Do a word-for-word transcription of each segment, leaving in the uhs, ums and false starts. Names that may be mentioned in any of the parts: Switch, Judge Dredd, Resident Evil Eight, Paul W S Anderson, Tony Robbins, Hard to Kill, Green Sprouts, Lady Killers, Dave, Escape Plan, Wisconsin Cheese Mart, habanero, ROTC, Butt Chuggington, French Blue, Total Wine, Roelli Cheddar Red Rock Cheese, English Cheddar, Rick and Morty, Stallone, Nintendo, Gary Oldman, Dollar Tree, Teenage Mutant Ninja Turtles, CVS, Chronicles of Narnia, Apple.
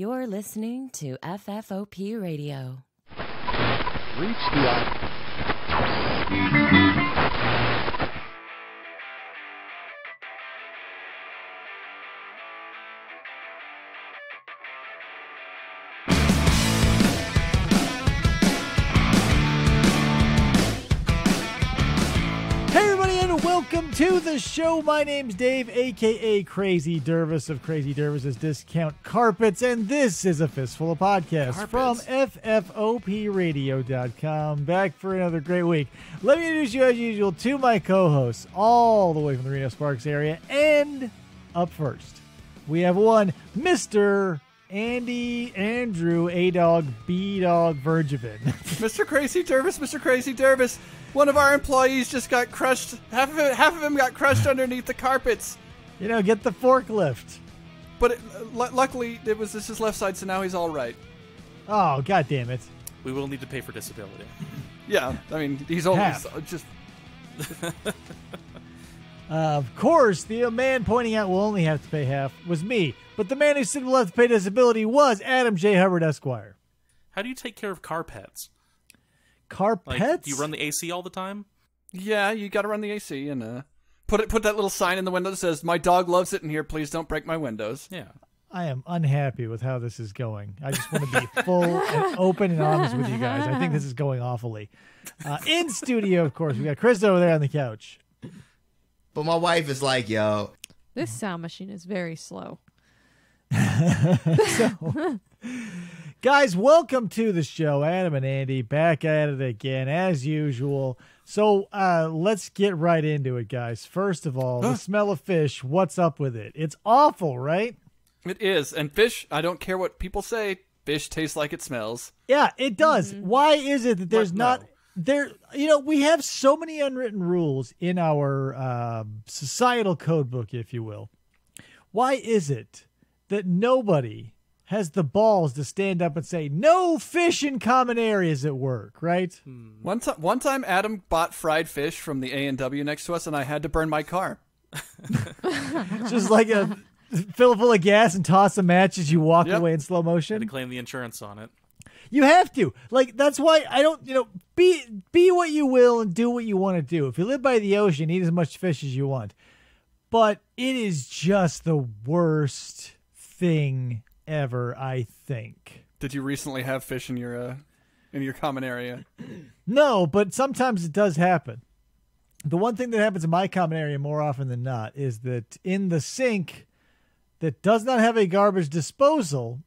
You're listening to F F O P Radio. Reach the eye. Hey everybody, and welcome to the show. My name's Dave, aka Crazy Dervis of Crazy Dervis's Discount Carpets, and this is a Fistful of Podcasts Carpets. From F F O P radio dot com. Back for another great week. Let me introduce you as usual to my co-hosts, all the way from the Reno Sparks area, and up first, we have one Mister Andy Andrew A Dog B Dog Vergevin. Mister Crazy Dervis, Mister Crazy Dervis. One of our employees just got crushed. Half of, it, half of him got crushed underneath the carpets. You know, get the forklift. But it, l luckily, it was just his left side, so now he's all right. Oh, God damn it. We will need to pay for disability. Yeah, I mean, he's always half. just... uh, of course, the man pointing out we'll only have to pay half was me. But the man who said we'll have to pay disability was Adam J. Hubbard, Esquire. How do you take care of car pets? Carpets? Like, do you run the A C all the time? Yeah, you got to run the A C and uh, put it. Put that little sign in the window that says, "My dog loves it in here. Please don't break my windows." Yeah, I am unhappy with how this is going. I just want to be full and open and honest with you guys. I think this is going awfully. Uh, in studio, of course, we got Chris over there on the couch. But my wife is like, "Yo, this sound machine is very slow." So, guys, welcome to the show. Adam and Andy back at it again as usual. So uh, let's get right into it, guys. First of all, the smell of fish, what's up with it? It's awful, right? It is. And fish, I don't care what people say, fish tastes like it smells. Yeah, it does. Mm-hmm. Why is it that there's what? not... No. There, you know, we have so many unwritten rules in our uh, societal code book, if you will. Why is it that nobody has the balls to stand up and say, no fish in common areas at work, right? Hmm. One, one time Adam bought fried fish from the A and W next to us, and I had to burn my car. Just like a fill full of gas and toss a match as you walk yep. away in slow motion. I had to claim the insurance on it. You have to. Like, that's why I don't, you know, be, be what you will and do what you want to do. If you live by the ocean, eat as much fish as you want. But it is just the worst thing ever, I think. Did you recently have fish in your uh, in your common area? No, but sometimes it does happen. The one thing that happens in my common area more often than not is that in the sink that does not have a garbage disposal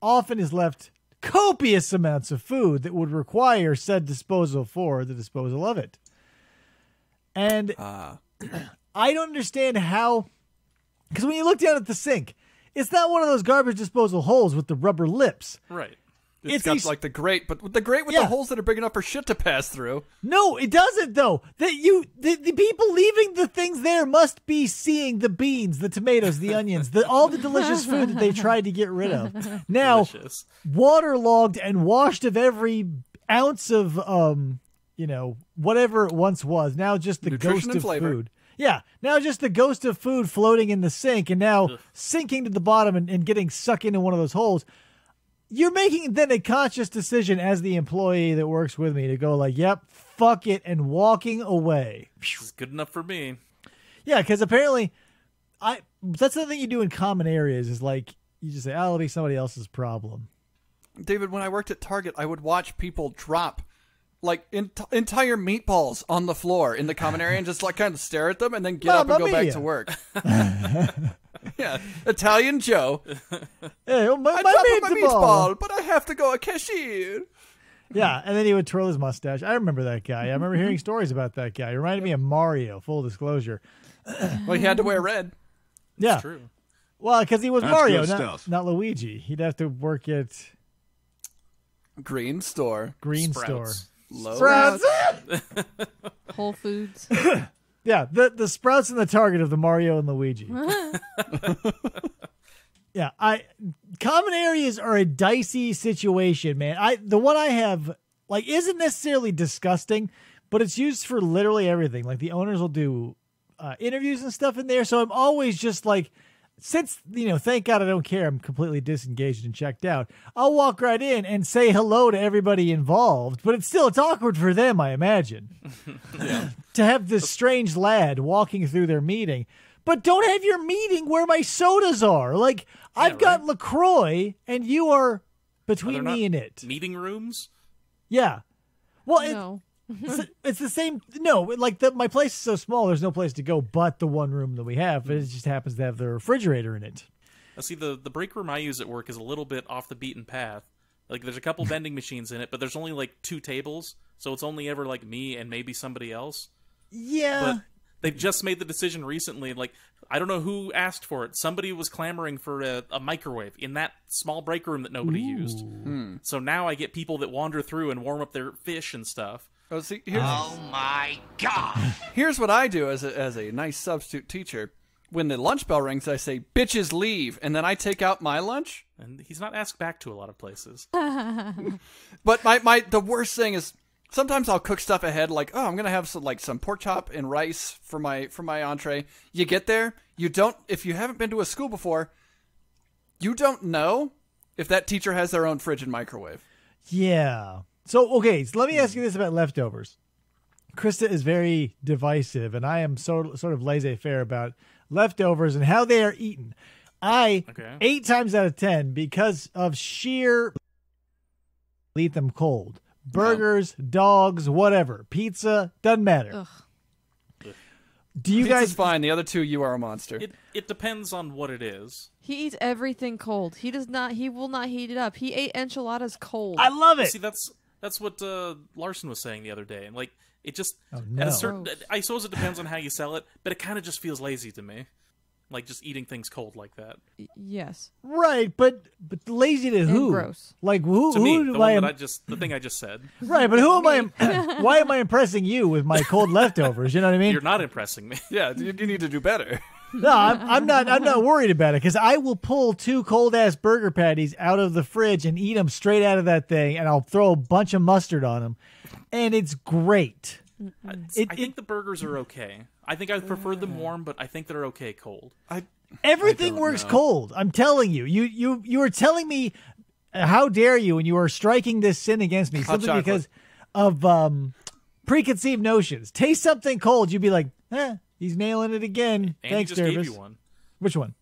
often is left copious amounts of food that would require said disposal for the disposal of it. And uh. I don't understand how, because when you look down at the sink, it's not one of those garbage disposal holes with the rubber lips. Right. It's, it's got these, like the grate, but the grate with yeah. the holes that are big enough for shit to pass through. No, it doesn't, though. That you, the, the people leaving the things there must be seeing the beans, the tomatoes, the onions, the, all the delicious food that they tried to get rid of. Now, delicious. Waterlogged and washed of every ounce of, um, you know, whatever it once was. Now just the Nutrition ghost of flavor. food. Yeah, now just the ghost of food floating in the sink and now Ugh. sinking to the bottom and, and getting sucked into one of those holes. You're making then a conscious decision as the employee that works with me to go like, yep, fuck it, and walking away. It's good enough for me. Yeah, because apparently I that's the thing you do in common areas is like you just say, oh, it'll be somebody else's problem. David, when I worked at Target, I would watch people drop like in entire meatballs on the floor in the common area and just like kind of stare at them and then get Mama up and go mia. back to work. Yeah. Italian Joe. Hey, well, my, I my dropped meatball. my meatball, but I have to go a cashier. Yeah. And then he would twirl his mustache. I remember that guy. I remember hearing stories about that guy. He reminded me of Mario, full disclosure. Well, he had to wear red. That's yeah. true. Well, because he was That's Mario, not, not Luigi. He'd have to work at Green Store. Green Sprouts. Store. Sprouts. Whole Foods. Yeah, the the Sprouts and the Target of the Mario and Luigi. Yeah, I common areas are a dicey situation, man. I the one I have like isn't necessarily disgusting, but it's used for literally everything. Like the owners will do uh, interviews and stuff in there, so I'm always just like since, you know, thank God I don't care, I'm completely disengaged and checked out, I'll walk right in and say hello to everybody involved. But it's still, it's awkward for them, I imagine, yeah. to have this strange lad walking through their meeting. But don't have your meeting where my sodas are. Like, yeah, I've right? got LaCroix, and you are between are me and it. Meeting rooms? Yeah. Well, no. it, it's, it's the same. No, like, the, my place is so small, there's no place to go but the one room that we have. But it just happens to have the refrigerator in it. Now, see, the, the break room I use at work is a little bit off the beaten path. Like, there's a couple vending machines in it, but there's only, like, two tables. So it's only ever, like, me and maybe somebody else. Yeah. But they've just made the decision recently, like, I don't know who asked for it. Somebody was clamoring for a, a microwave in that small break room that nobody Ooh. used. Hmm. So now I get people that wander through and warm up their fish and stuff. Oh, see, here's, oh my God. Here's what I do as a, as a nice substitute teacher. When the lunch bell rings, I say, bitches leave, and then I take out my lunch. And he's not asked back to a lot of places. But my, my the worst thing is, sometimes I'll cook stuff ahead, like, oh, I'm gonna have some like some pork chop and rice for my for my entree. You get there, you don't. If you haven't been to a school before, you don't know if that teacher has their own fridge and microwave. Yeah. So okay, so let me ask you this about leftovers. Krista is very divisive, and I am so sort of laissez-faire about leftovers and how they are eaten. I okay. eight times out of ten, because of sheer, eat them cold. Burgers, no. dogs, whatever. Pizza, doesn't matter. Ugh. Do you Pizza's guys fine? The other two, you are a monster. It, it depends on what it is. He eats everything cold. He does not. He will not heat it up. He ate enchiladas cold. I love it. See, that's that's what uh, Larson was saying the other day, and like it just. Oh, no. at a certain, I suppose it depends on how you sell it, but it kind of just feels lazy to me. Like, just eating things cold like that. Yes. Right, but but lazy to who? And gross. Like, who? To who me, the, am I that I just, the thing I just said. Right, but who am I? Why am I impressing you with my cold leftovers? You know what I mean? You're not impressing me. Yeah, you, you need to do better. No, I'm, I'm not. I'm not worried about it because I will pull two cold ass burger patties out of the fridge and eat them straight out of that thing, and I'll throw a bunch of mustard on them, and it's great. I, it, I think it, the burgers are okay. I think I prefer them warm, but I think they're okay cold. I, Everything I works know. cold. I'm telling you. You you you are telling me, how dare you, and you are striking this sin against me simply because of um, preconceived notions. Taste something cold, you'd be like, eh, he's nailing it again. Andy Thanks, just gave you one. Which one?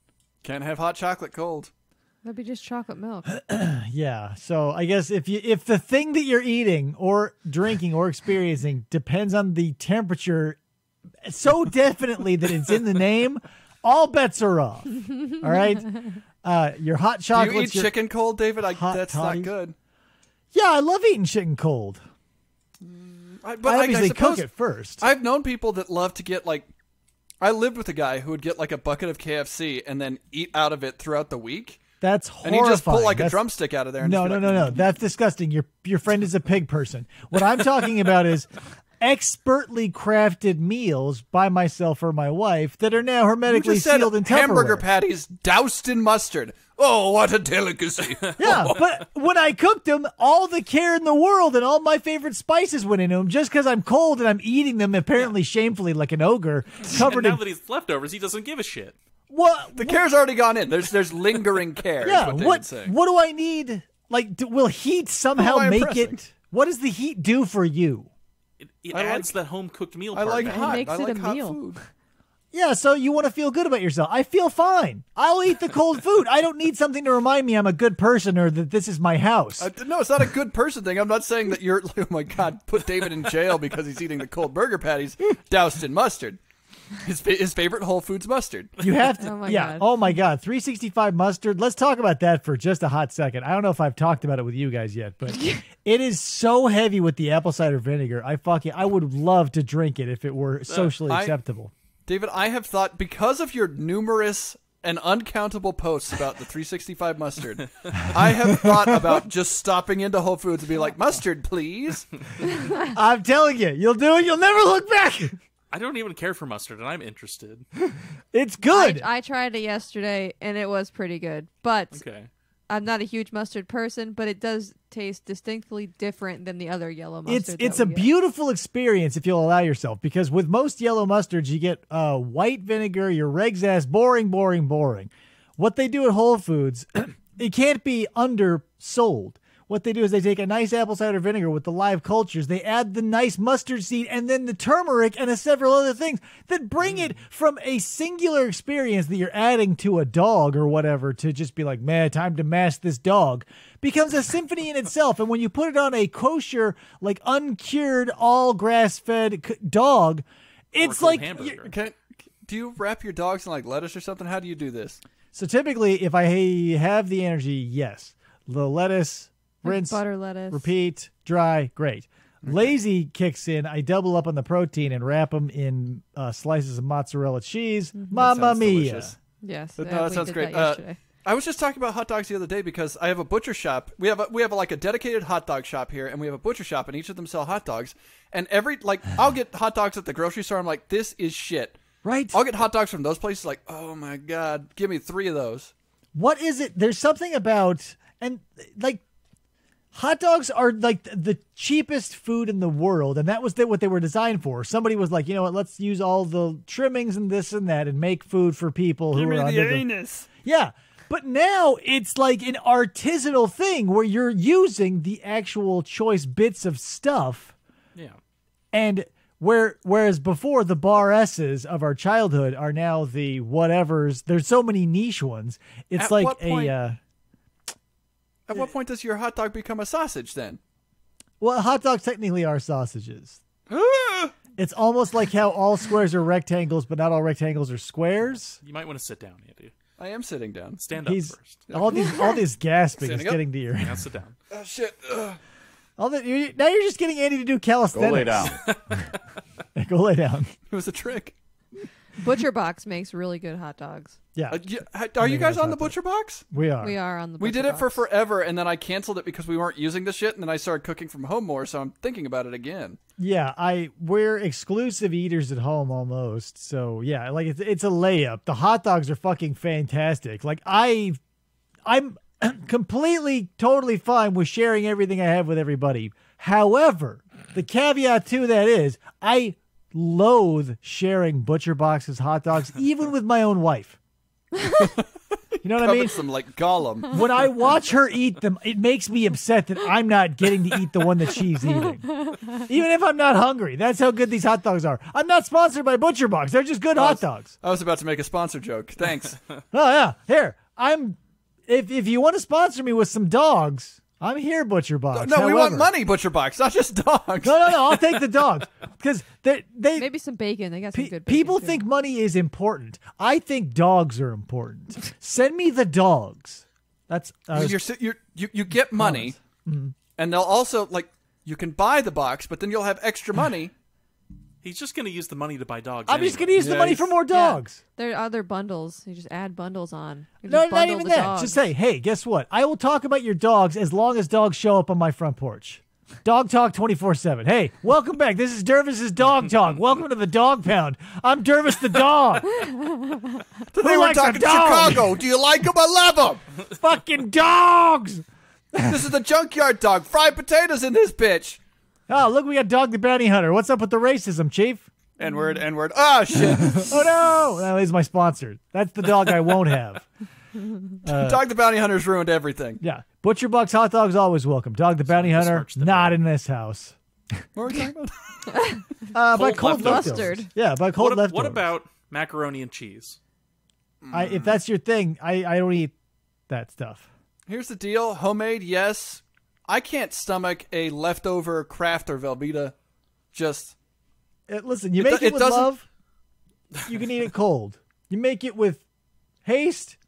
Can't have hot chocolate cold. That'd be just chocolate milk. Yeah. So I guess if you if the thing that you're eating or drinking or experiencing depends on the temperature so definitely that it's in the name, all bets are off. All right. Uh, your hot chocolate. You eat your chicken cold, David? I, that's toddies. not good. Yeah, I love eating chicken cold. Mm, I, but I obviously I suppose cook it first. I've known people that love to get like. I lived with a guy who would get like a bucket of K F C and then eat out of it throughout the week. That's horrifying. And he just pulled like That's... a drumstick out of there. And no, no, like... no, no. That's disgusting. Your your friend is a pig person. What I'm talking about is expertly crafted meals by myself or my wife that are now hermetically sealed in Tupperware. Hamburger patties doused in mustard. Oh, what a delicacy. Yeah, but when I cooked them, all the care in the world and all my favorite spices went into them just because I'm cold and I'm eating them apparently yeah. shamefully like an ogre. Covered and now in... that he's leftovers, he doesn't give a shit. What, the what, care's already gone in. There's there's lingering care. Yeah. What what, what do I need? Like, do, will heat somehow make impressing? it? What does the heat do for you? It, it adds like, that home cooked meal. Part I like hot. It makes I it like a hot meal. Food. Yeah. So you want to feel good about yourself. I feel fine. I'll eat the cold food. I don't need something to remind me I'm a good person or that this is my house. Uh, no, it's not a good person thing. I'm not saying that you're. Oh my God! Put David in jail because he's eating the cold burger patties doused in mustard. His, his favorite Whole Foods mustard. You have to, oh my yeah. God. Oh my God, three sixty-five mustard. Let's talk about that for just a hot second. I don't know if I've talked about it with you guys yet, but it is so heavy with the apple cider vinegar. I fucking, I would love to drink it if it were socially uh, I, acceptable. David, I have thought because of your numerous and uncountable posts about the three sixty-five mustard, I have thought about just stopping into Whole Foods and be like, mustard, please. I'm telling you, you'll do it. You'll never look back. I don't even care for mustard, and I'm interested. It's good. I, I tried it yesterday, and it was pretty good. But okay. I'm not a huge mustard person, but it does taste distinctly different than the other yellow mustard. It's, it's a get. beautiful experience if you'll allow yourself, because with most yellow mustards, you get uh, white vinegar, your reg's ass, boring, boring, boring. What they do at Whole Foods, it can't be undersold. What they do is they take a nice apple cider vinegar with the live cultures. They add the nice mustard seed and then the turmeric and a several other things that bring it from a singular experience that you're adding to a dog or whatever to just be like, man, time to mash this dog, becomes a symphony in itself. And when you put it on a kosher, like uncured, all grass-fed c dog, it's like... Okay. Do you wrap your dogs in like lettuce or something? How do you do this? So typically, if I have the energy, yes. The lettuce... rinse, butter lettuce, repeat, dry, great. Okay. Lazy kicks in. I double up on the protein and wrap them in uh, slices of mozzarella cheese. Mm-hmm. Mamma mia! Delicious. Yes, but, no, that sounds great. That uh, I was just talking about hot dogs the other day because I have a butcher shop. We have a, we have a, like a dedicated hot dog shop here, and we have a butcher shop, and each of them sell hot dogs. And every like, I'll get hot dogs at the grocery store. I'm like, this is shit. Right. I'll get hot dogs from those places. Like, oh my god, give me three of those. What is it? There's something about and like. Hot dogs are like the cheapest food in the world, and that was what they were designed for. Somebody was like, you know what, let's use all the trimmings and this and that and make food for people who are under the anus. Yeah, but now it's like an artisanal thing where you're using the actual choice bits of stuff. Yeah. And where whereas before the bar S's of our childhood are now the whatever's. There's so many niche ones. It's At like what point a... Uh, At what point does your hot dog become a sausage then? Well, hot dogs technically are sausages. It's almost like how all squares are rectangles, but not all rectangles are squares. You might want to sit down, Andy. I am sitting down. Stand up He's, first. All these, all this gasping Standing is getting up. to your. Now sit down. Oh shit! Ugh. All that you're, now you're just getting Andy to do calisthenics. Go lay down. Go lay down. It was a trick. Butcher Box makes really good hot dogs. Yeah. Uh, you, are you guys on the Butcher Box? We are. We are on the Butcher Box. We did it for forever, and then I canceled it because we weren't using the shit, and then I started cooking from home more, so I'm thinking about it again. Yeah, I we're exclusive eaters at home almost, so yeah, like it's, it's a layup. The hot dogs are fucking fantastic. Like I, I'm completely, totally fine with sharing everything I have with everybody. However, the caveat to that is I... loathe sharing Butcher Box's hot dogs, even with my own wife. You know what I mean? Them like Gollum. When I watch her eat them, it makes me upset that I'm not getting to eat the one that she's eating, even if I'm not hungry. That's how good these hot dogs are. I'm not sponsored by Butcher Box; they're just good I was, hot dogs. I was about to make a sponsor joke. Thanks. Oh yeah, here I'm. If if you want to sponsor me with some dogs. I'm here, Butcher Box. No, However, we want money, Butcher Box, not just dogs. No, no, no. I'll take the dogs because they, they maybe some bacon. They got some good bacon. People too. Think money is important. I think dogs are important. Send me the dogs. That's uh, you're, you're, you. You get money, mm-hmm. and they'll also like you can buy the box, but then you'll have extra money. He's just going to use the money to buy dogs. I'm anyway. just going to use yes. the money for more dogs. Yeah. There are other bundles. You just add bundles on. You no, not even that. Dogs. Just say, hey, guess what? I will talk about your dogs as long as dogs show up on my front porch. Dog Talk twenty-four seven. Hey, welcome back. This is Dervis's Dog Talk. Welcome to the Dog Pound. I'm Dervis the Dog. Today we're talking Chicago. Do you like them? I love them. Fucking dogs. This is the junkyard dog. Fried potatoes in this bitch. Oh, look, we got Dog the Bounty Hunter. What's up with the racism, Chief? N-word, N-word. Oh, shit. Oh, no. That is my sponsor. That's the dog I won't have. Uh, Dog the Bounty Hunter's ruined everything. Yeah. Butcher Box hot dogs always welcome. Dog the Bounty Hunter, not about. in this house. What were we talking about? uh, cold by cold leftovers. Mustard. Yeah, by cold what, leftovers. What about macaroni and cheese? I, if that's your thing, I, I don't eat that stuff. Here's the deal. Homemade, yes. I can't stomach a leftover Kraft or Velveeta. Just it, listen, you it make it with doesn't... love. You can eat it cold. You make it with haste.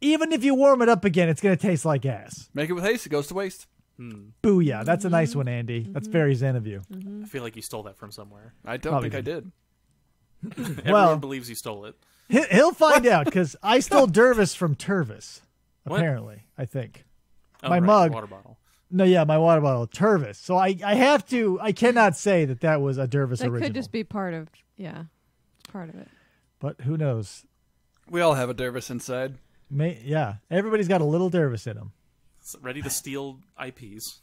Even if you warm it up again, it's going to taste like ass. Make it with haste; it goes to waste. Hmm. Booyah! That's a nice one, Andy. Mm-hmm. That's very zen of you. Mm-hmm. I feel like you stole that from somewhere. I don't Probably think didn't. I did. Everyone well, believes you stole it. He'll find out because I stole Dervis from Turvis. Apparently, what? I think oh, my right, mug. Water bottle. No, yeah, my water bottle, Dervis. So I, I have to, I cannot say that that was a Dervis that original. That could just be part of, yeah, it's part of it. But who knows? We all have a Dervis inside. May, yeah, everybody's got a little Dervis in them. It's ready to steal I Ps.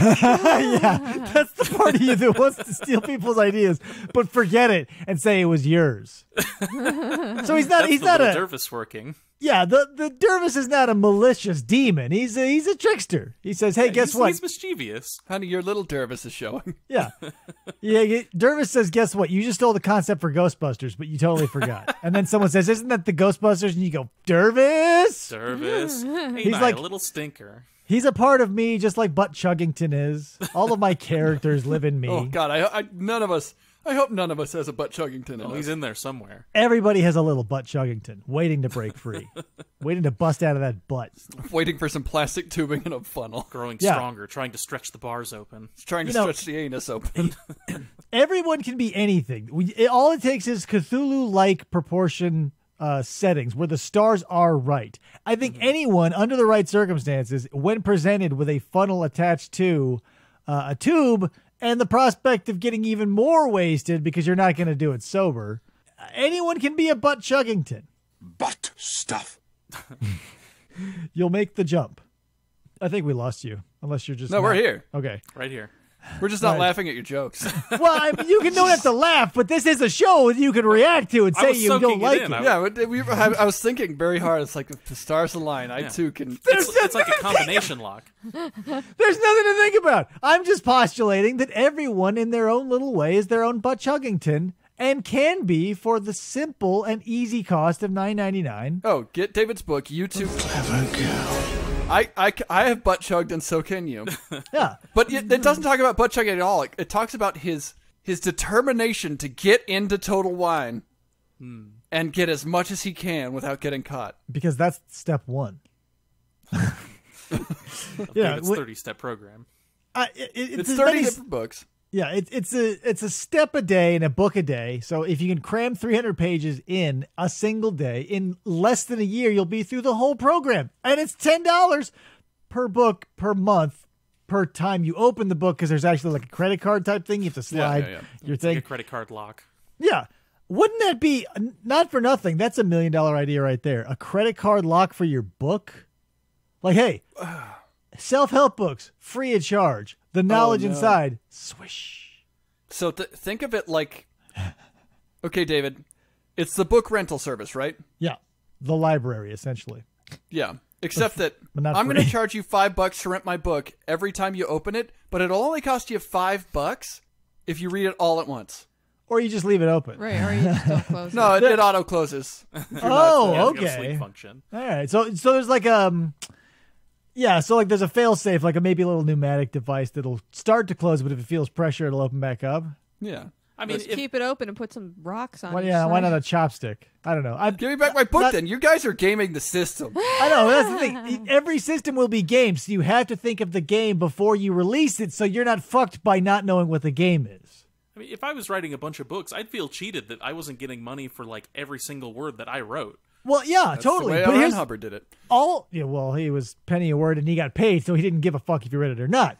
Yeah, that's the part of you that wants to steal people's ideas, but forget it and say it was yours. So he's not. That's he's the not a Dervis working. Yeah, the the Dervis is not a malicious demon. He's a, he's a trickster. He says, "Hey, yeah, guess he's, what? He's mischievous. Honey, your little Dervis is showing." Yeah, yeah. Dervis says, "Guess what? You just stole the concept for Ghostbusters, but you totally forgot." And then someone says, "Isn't that the Ghostbusters?" And you go, "Dervis, Dervis." Hey, he's my, like a little stinker. He's a part of me, just like Butt Chuggington is. All of my characters live in me. Oh God, I, I none of us. I hope none of us has a Butt Chuggington in oh, us. He's in there somewhere. Everybody has a little Butt Chuggington waiting to break free, waiting to bust out of that butt. Waiting for some plastic tubing in a funnel. Growing yeah. stronger, trying to stretch the bars open. He's trying you to know, stretch the anus open. Everyone can be anything. We, it, all it takes is Cthulhu-like proportion uh, settings where the stars are right. I think mm-hmm. anyone under the right circumstances, when presented with a funnel attached to uh, a tube, and the prospect of getting even more wasted because you're not going to do it sober. Anyone can be a Butt Chuggington. Butt stuff. You'll make the jump. I think we lost you. Unless you're just... No, not. We're here. Okay. Right here. We're just not right. laughing at your jokes. Well, I mean, you can don't have to laugh, but this is a show that you can react to and say you don't like it. it. Yeah, we, we, I, I was thinking very hard. It's like if the stars align, yeah. I too can... There's it's it's like a combination lock. There's nothing to think about. I'm just postulating that everyone in their own little way is their own Butt Chuggington and can be for the simple and easy cost of nine ninety-nine. Oh, get David's book, YouTube. Clever girl. I, I, I have butt chugged and so can you. Yeah. But it, it doesn't talk about butt chugging at all. It, it talks about his his determination to get into total wine hmm. and get as much as he can without getting caught. Because that's step one. Yeah, it's thirty-step program. Uh, it, it, it's, it's thirty different books. Yeah, it, it's, a, it's a step a day and a book a day. So if you can cram three hundred pages in a single day, in less than a year, you'll be through the whole program. And it's ten dollars per book, per month, per time you open the book, because there's actually like a credit card type thing. You have to slide yeah, yeah, yeah. your it's thing. Like a credit card lock. Yeah. Wouldn't that be, not for nothing, that's a million dollar idea right there. A credit card lock for your book? Like, hey, self-help books, free of charge. The knowledge oh, no. inside, swish. So th think of it like, okay, David, it's the book rental service, right? Yeah, the library, essentially. Yeah, except that I'm going to charge you five bucks to rent my book every time you open it, but it'll only cost you five bucks if you read it all at once. Or you just leave it open. Right, or you just don't close it. No, it, it auto-closes. Oh, yeah, okay. Sleep function. All right, so, so there's like a... Yeah, so like there's a fail-safe, like a maybe a little pneumatic device that'll start to close, but if it feels pressure, it'll open back up. Yeah. I mean, just if, keep it open and put some rocks on it. Well, yeah, why not a chopstick? I don't know. I'm, Give me back my book not, then. You guys are gaming the system. I know, that's the thing. Every system will be gamed, so you have to think of the game before you release it, so you're not fucked by not knowing what the game is. I mean, if I was writing a bunch of books, I'd feel cheated that I wasn't getting money for like every single word that I wrote. Well, yeah, that's totally. The way but Ron Hubbard did it. All yeah, well, he was penny a word, and he got paid, so he didn't give a fuck if you read it or not.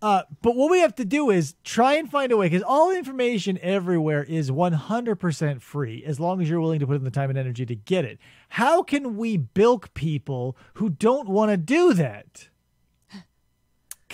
Uh, but what we have to do is try and find a way, because all the information everywhere is one hundred percent free, as long as you're willing to put in the time and energy to get it. How can we bilk people who don't want to do that?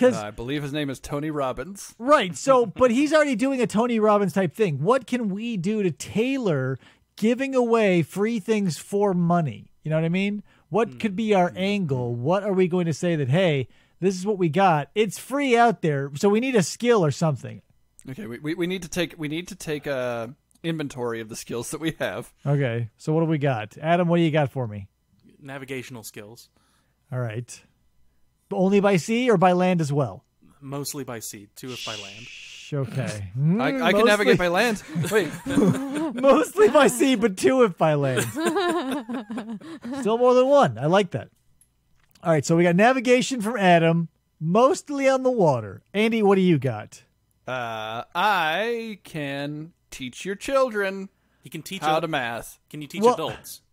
Uh, I believe his name is Tony Robbins. Right. So, but he's already doing a Tony Robbins type thing. What can we do to tailor? Giving away free things for money. You know what I mean? What could be our angle? What are we going to say that, hey, this is what we got. It's free out there, so we need a skill or something. Okay, we, we, we need to take we need to take a inventory of the skills that we have. Okay, so what do we got? Adam, what do you got for me? Navigational skills. All right. Only by sea or by land as well? Mostly by sea, two if by land. Okay. Mm, I, I can navigate by land. Wait. Mostly by sea, but two if by land. Still more than one. I like that. All right, so we got navigation from Adam, mostly on the water. Andy, what do you got? Uh, I can teach your children he can teach how to math. Can you teach well, adults?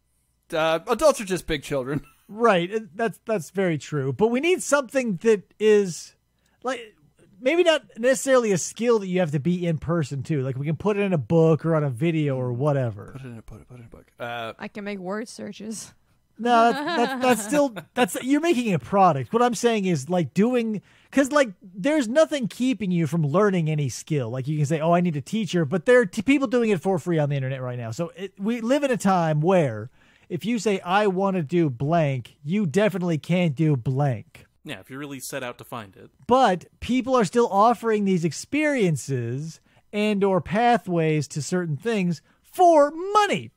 Uh, adults are just big children. Right. That's, that's very true. But we need something that is... like. Maybe not necessarily a skill that you have to be in person, too. Like, we can put it in a book or on a video or whatever. Put it in a, put it, put it in a book. Uh, I can make word searches. No, that's, that's, that's still, that's, you're making a product. What I'm saying is like doing, because like there's nothing keeping you from learning any skill. Like you can say, oh, I need a teacher, but there are t- people doing it for free on the internet right now. So it, we live in a time where if you say, I want to do blank, you definitely can't do blank. Yeah, if you really set out to find it. But people are still offering these experiences and or pathways to certain things for money.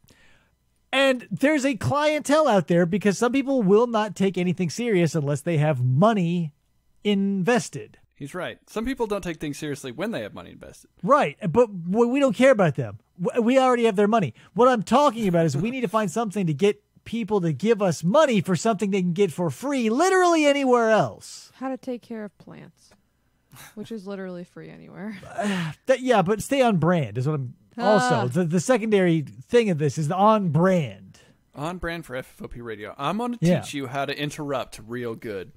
And there's a clientele out there because some people will not take anything serious unless they have money invested. He's right. Some people don't take things seriously when they have money invested. Right. But we don't care about them. We already have their money. What I'm talking about is we need to find something to get people to give us money for something they can get for free literally anywhere else. How to take care of plants, which is literally free anywhere. Uh, that, yeah, but stay on brand is what I'm... Also, uh, the, the secondary thing of this is the on brand. On brand for F F O P Radio. I'm going to teach yeah. you how to interrupt real good.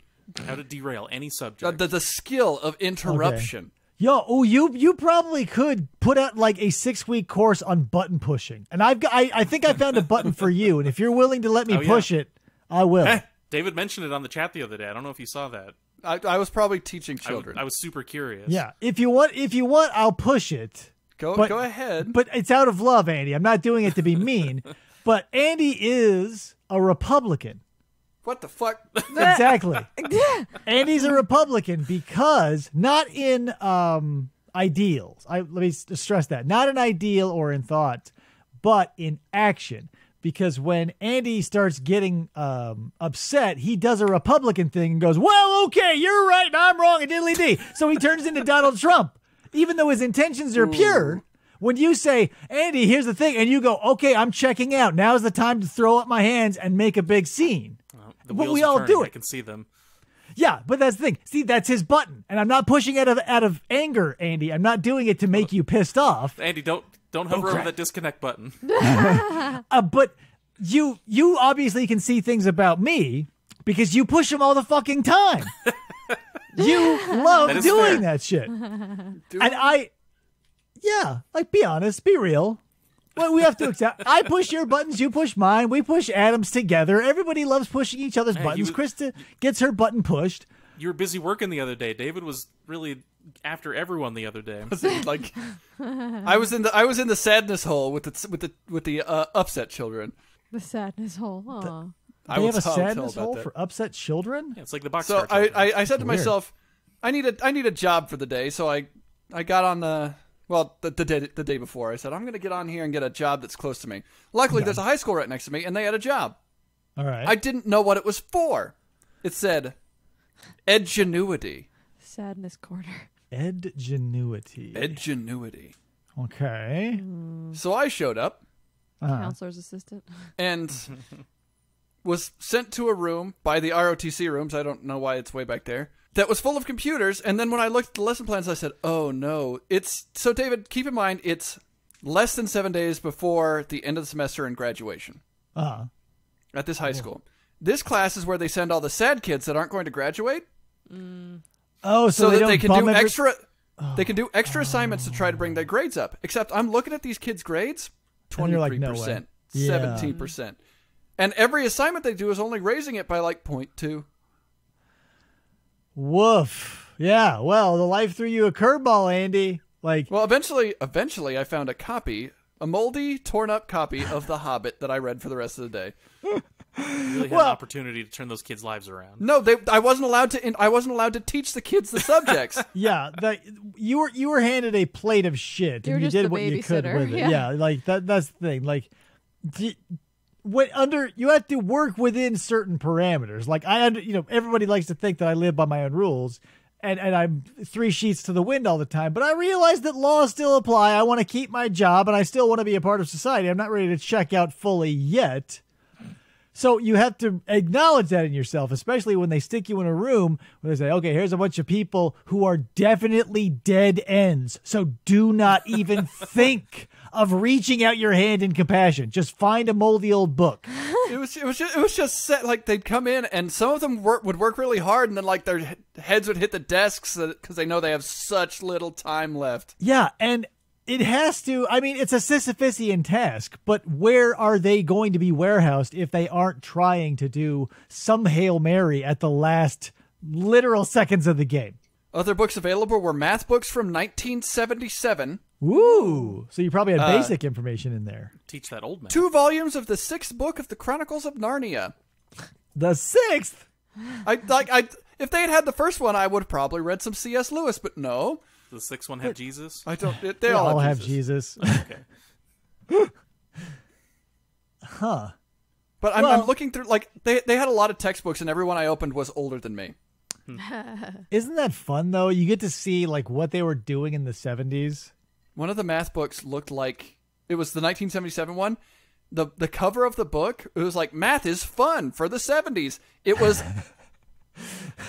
How to derail any subject. Uh, the, the skill of interruption. Okay. Yo, oh, you you probably could put out like a six-week course on button pushing. And I've got, I, I think I found a button for you. And if you're willing to let me oh, push yeah. it, I will. Eh, David mentioned it on the chat the other day. I don't know if you saw that. I, I was probably teaching children. I, I was super curious. Yeah. If you want, if you want, I'll push it. Go, but, go ahead. But it's out of love, Andy. I'm not doing it to be mean. But Andy is a Republican. What the fuck? Exactly. Andy's a Republican because not in um, ideals. I, let me stress that. Not in ideal or in thought, but in action. Because when Andy starts getting um, upset, he does a Republican thing and goes, well, okay, you're right and I'm wrong and diddly-dee. So he turns into Donald Trump. Even though his intentions are pure, Ooh. When you say, Andy, here's the thing, and you go, okay, I'm checking out. Now's the time to throw up my hands and make a big scene. Uh, the but we all turning. do it. I can see them. Yeah, but that's the thing. See, that's his button. And I'm not pushing out of out of anger, Andy. I'm not doing it to make you pissed off. Andy, don't don't hover oh, over that disconnect button. uh, but you you obviously can see things about me because you push them all the fucking time. You love that doing fair. that shit. Do and I, yeah, like, be honest, be real. Well, we have to accept. I push your buttons, you push mine. We push Adam's together. Everybody loves pushing each other's hey, buttons. You, Krista gets her button pushed. You were busy working the other day. David was really after everyone the other day. Like, I was in the I was in the sadness hole with the with the with the uh, upset children. The sadness hole. Aw. They I have a sadness hole for upset children? Yeah, it's like the box. So I, I, I said to Weird. myself, I need a I need a job for the day. So I I got on the well the the day, the day before. I said I'm going to get on here and get a job that's close to me. Luckily, okay. there's a high school right next to me, and they had a job. All right. I didn't know what it was for. It said Edgenuity. Sadness corner. Edgenuity. Edgenuity. Okay. Mm. So I showed up. Uh-huh. Counselor's assistant. And. was sent to a room by the R O T C rooms, I don't know why it's way back there, that was full of computers, and then when I looked at the lesson plans, I said, oh no, it's... So David, keep in mind, it's less than seven days before the end of the semester and graduation. Uh-huh. At this high school. Yeah. This class is where they send all the sad kids that aren't going to graduate. Mm. Oh, so, so they that don't they can do every... extra... Oh. They can do extra assignments oh. to try to bring their grades up. Except I'm looking at these kids' grades, twenty-three percent, like, no seventeen percent. Yeah. And every assignment they do is only raising it by like point two. Woof. Yeah, well, the life threw you a curveball, Andy. Like, well, eventually, eventually I found a copy, a moldy, torn up copy of The Hobbit that I read for the rest of the day. You really had well, an opportunity to turn those kids' lives around. No, they, I wasn't allowed to. I wasn't allowed to teach the kids the subjects. Yeah, the, you were you were handed a plate of shit, and you did what you could with it. Yeah, yeah like that. That's the thing. Like. D What under you have to work within certain parameters. Like I, you know, everybody likes to think that I live by my own rules, and and I'm three sheets to the wind all the time. But I realize that laws still apply. I want to keep my job, and I still want to be a part of society. I'm not ready to check out fully yet. So you have to acknowledge that in yourself, especially when they stick you in a room where they say, "Okay, here's a bunch of people who are definitely dead ends. So do not even think." Of reaching out your hand in compassion, just find a moldy old book. It was, it was, just, it was just set, like they'd come in, and some of them work, would work really hard, and then like their heads would hit the desks because they know they have such little time left. Yeah, and It has to. I mean, it's a Sisyphusian task, but where are they going to be warehoused if they aren't trying to do some Hail Mary at the last literal seconds of the game? Other books available were math books from nineteen seventy-seven. Ooh, so you probably had uh, basic information in there. Teach that old man. Two volumes of the sixth book of the Chronicles of Narnia. The sixth? I like. I if they had had the first one, I would have probably read some C S Lewis, but no. The sixth one have it, Jesus? I don't. It, they, they all, all have Jesus. Have Jesus. Okay. Huh. But I'm, well, I'm looking through, like, they, they had a lot of textbooks, and everyone I opened was older than me. Hmm. Isn't that fun, though? You get to see, like, what they were doing in the seventies. One of the math books looked like, it was the nineteen seventy-seven one. The, the cover of the book, it was like, math is fun for the seventies. It was,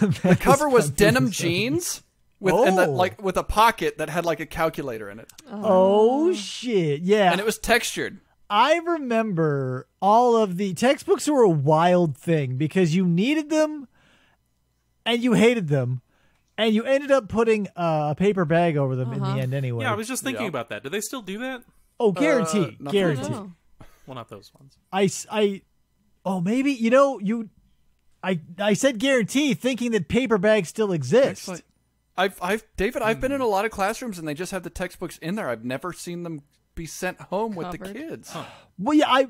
the cover was denim jeans. With, oh. and that, like, with a pocket that had like a calculator in it. Oh, oh shit. Yeah. And it was textured. I remember all of the textbooks were a wild thing because you needed them and you hated them and you ended up putting a paper bag over them uh -huh. in the end anyway. Yeah, I was just thinking yeah. about that. Do they still do that? Oh, guaranteed. Uh, guaranteed. Well, not those ones. I, I, oh, maybe, you know, you, I, I said guarantee thinking that paper bags still exist. Excellent. I've, I've, David, I've been in a lot of classrooms and they just have the textbooks in there. I've never seen them be sent home Covered. with the kids. Huh. Well, yeah, I,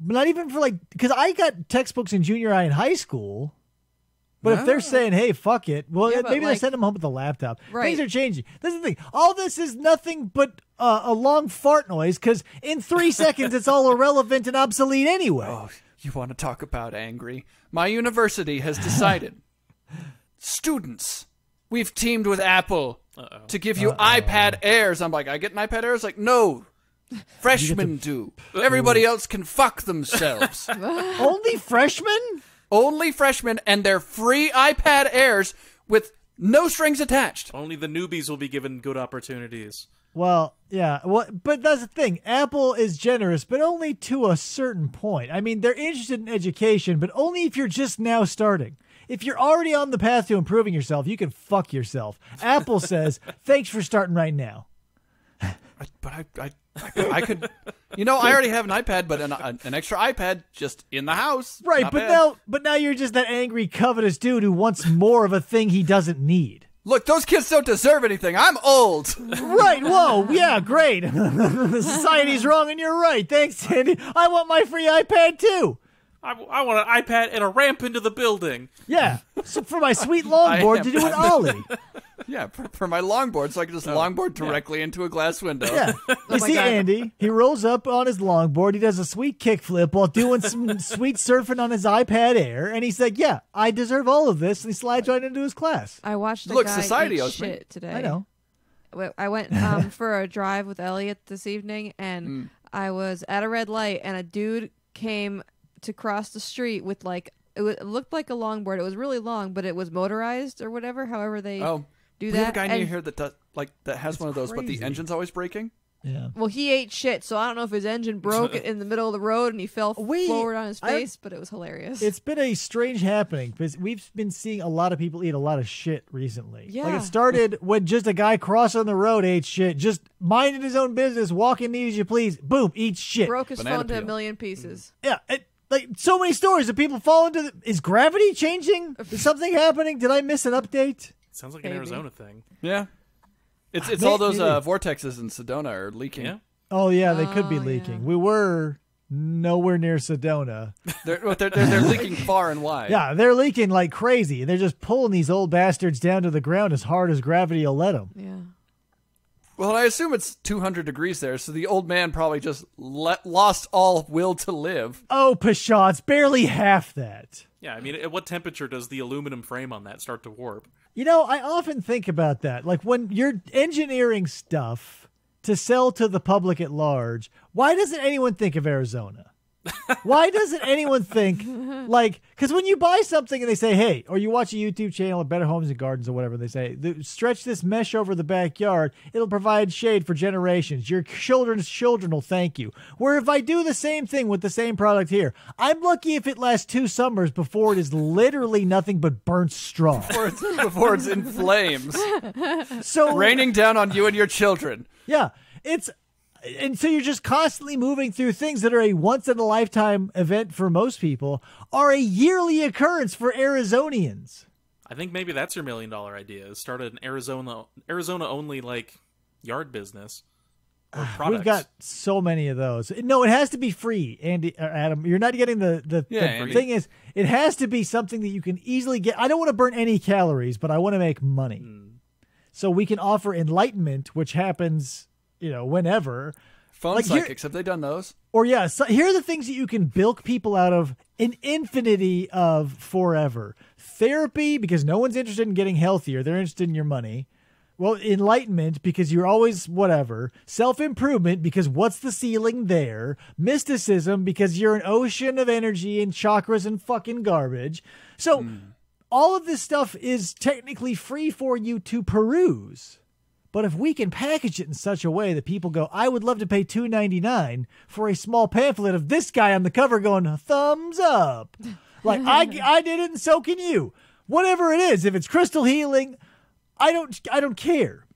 not even for like, because I got textbooks in junior high and high school. But no. if they're saying, hey, fuck it, well, yeah, maybe like, they send them home with the laptop. Right. Things are changing. That's the thing. All this is nothing but uh, a long fart noise because in three seconds it's all irrelevant and obsolete anyway. Oh, you want to talk about angry? My university has decided, students. We've teamed with Apple Uh-oh. to give you Uh-oh. iPad Airs. I'm like, I get an iPad Airs? Like, no. Freshmen to... do. Everybody else can fuck themselves. Only freshmen? Only freshmen, and they're free iPad Airs with no strings attached. Only the newbies will be given good opportunities. Well, yeah. Well, but that's the thing. Apple is generous, but only to a certain point. I mean, they're interested in education, but only if you're just now starting. If you're already on the path to improving yourself, you can fuck yourself. Apple says, thanks for starting right now. I, but I, I, I could, you know, I already have an iPad, but an, an extra iPad just in the house. Right, Not but bad. now, but now you're just that angry, covetous dude who wants more of a thing he doesn't need. Look, those kids don't deserve anything. I'm old. Right, whoa, yeah, great. Society's wrong and you're right. Thanks, Sandy. I want my free iPad too. I, I want an iPad and a ramp into the building. Yeah, so for my sweet longboard to do an ollie. Yeah, for, for my longboard, so I can just oh, longboard directly yeah. into a glass window. Yeah, you oh see God. Andy, he rolls up on his longboard, he does a sweet kickflip while doing some sweet surfing on his iPad Air, and he's like, yeah, I deserve all of this, and he slides right into his class. I watched the Look, guy society eat shit me. today. I know. I went um, for a drive with Elliot this evening, and mm. I was at a red light, and a dude came... to cross the street with like it, was, it looked like a longboard. It was really long, but it was motorized or whatever. However they oh, do that. We have a guy near here that does, like that has one of those, crazy. but the engine's always breaking. Yeah. Well, he ate shit, so I don't know if his engine broke in the middle of the road and he fell we, forward on his face. I, but it was hilarious. It's been a strange happening because we've been seeing a lot of people eat a lot of shit recently. Yeah. Like it started when just a guy crossing the road ate shit, just minding his own business, walking neat as you please. Boom, eat shit. Broke his Banana phone peel. to a million pieces. Mm. Yeah. It, like so many stories of people fall into. The, is gravity changing? Is something happening? Did I miss an update? Sounds like Maybe. an Arizona thing. Yeah. It's it's all those uh, vortexes in Sedona are leaking. Yeah. Oh yeah, they could be oh, leaking. Yeah. We were nowhere near Sedona. They're they're, they're, they're leaking far and wide. Yeah, they're leaking like crazy. They're just pulling these old bastards down to the ground as hard as gravity will let them. Yeah. Well, I assume it's two hundred degrees there, so the old man probably just let, lost all will to live. Oh, pshaw, it's barely half that. Yeah, I mean, at what temperature does the aluminum frame on that start to warp? You know, I often think about that. Like, when you're engineering stuff to sell to the public at large, why doesn't anyone think of Arizona? Why doesn't anyone think, like, because when you buy something and they say, hey, or you watch a YouTube channel of Better Homes and Gardens or whatever, they say, stretch this mesh over the backyard, it'll provide shade for generations. Your children's children will thank you. Where if I do the same thing with the same product here, I'm lucky if it lasts two summers before it is literally nothing but burnt straw. Before it's, before it's in flames. So, raining down on you and your children. Yeah. It's and so you're just constantly moving through things that are a once in a lifetime event for most people are a yearly occurrence for Arizonians. I think maybe that's your million dollar idea. Start an Arizona Arizona only like yard business. We've got so many of those. No, it has to be free, Andy, uh, Adam. You're not getting the the, yeah, the thing is, it has to be something that you can easily get. I don't want to burn any calories, but I want to make money. Mm. So we can offer enlightenment, which happens, you know, whenever. Phone like psychics, here, have they done those? Or yeah, so here are the things that you can bilk people out of an infinity of forever. Therapy, because no one's interested in getting healthier; they're interested in your money. Well, enlightenment, because you're always whatever. Self-improvement, because what's the ceiling there? Mysticism, because you're an ocean of energy and chakras and fucking garbage. So mm. all of this stuff is technically free for you to peruse. But if we can package it in such a way that people go, I would love to pay two ninety-nine for a small pamphlet of this guy on the cover going, thumbs up. Like, I, I did it and so can you. Whatever it is, if it's crystal healing... I don't I don't care.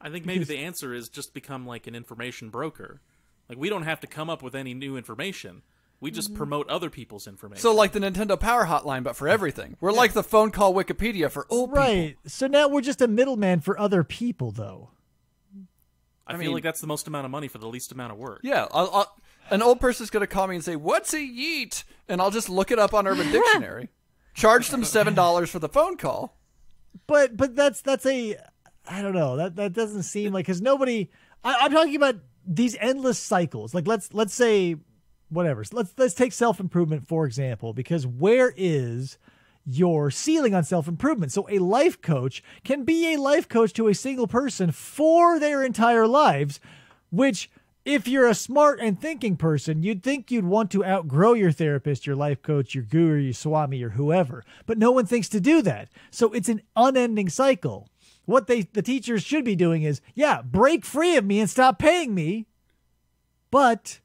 I think maybe because the answer is just become like an information broker. Like, we don't have to come up with any new information. We just mm-hmm. promote other people's information. So like the Nintendo Power Hotline, but for everything. We're yeah. like the phone call Wikipedia for old people. Right. So now we're just a middleman for other people, though. I, I feel mean, like that's the most amount of money for the least amount of work. Yeah. I'll, I'll, an old person's going to call me and say, what's a yeet? And I'll just look it up on Urban Dictionary. Charge them seven dollars for the phone call. But but that's that's a I don't know that that doesn't seem like because nobody I, I'm talking about these endless cycles. Like let's let's say whatever let's let's take self-improvement for example, because where is your ceiling on self-improvement? So a life coach can be a life coach to a single person for their entire lives, which if you're a smart and thinking person, you'd think you'd want to outgrow your therapist, your life coach, your guru, your swami, or whoever. But no one thinks to do that. So it's an unending cycle. What they the teachers should be doing is, yeah, break free of me and stop paying me. But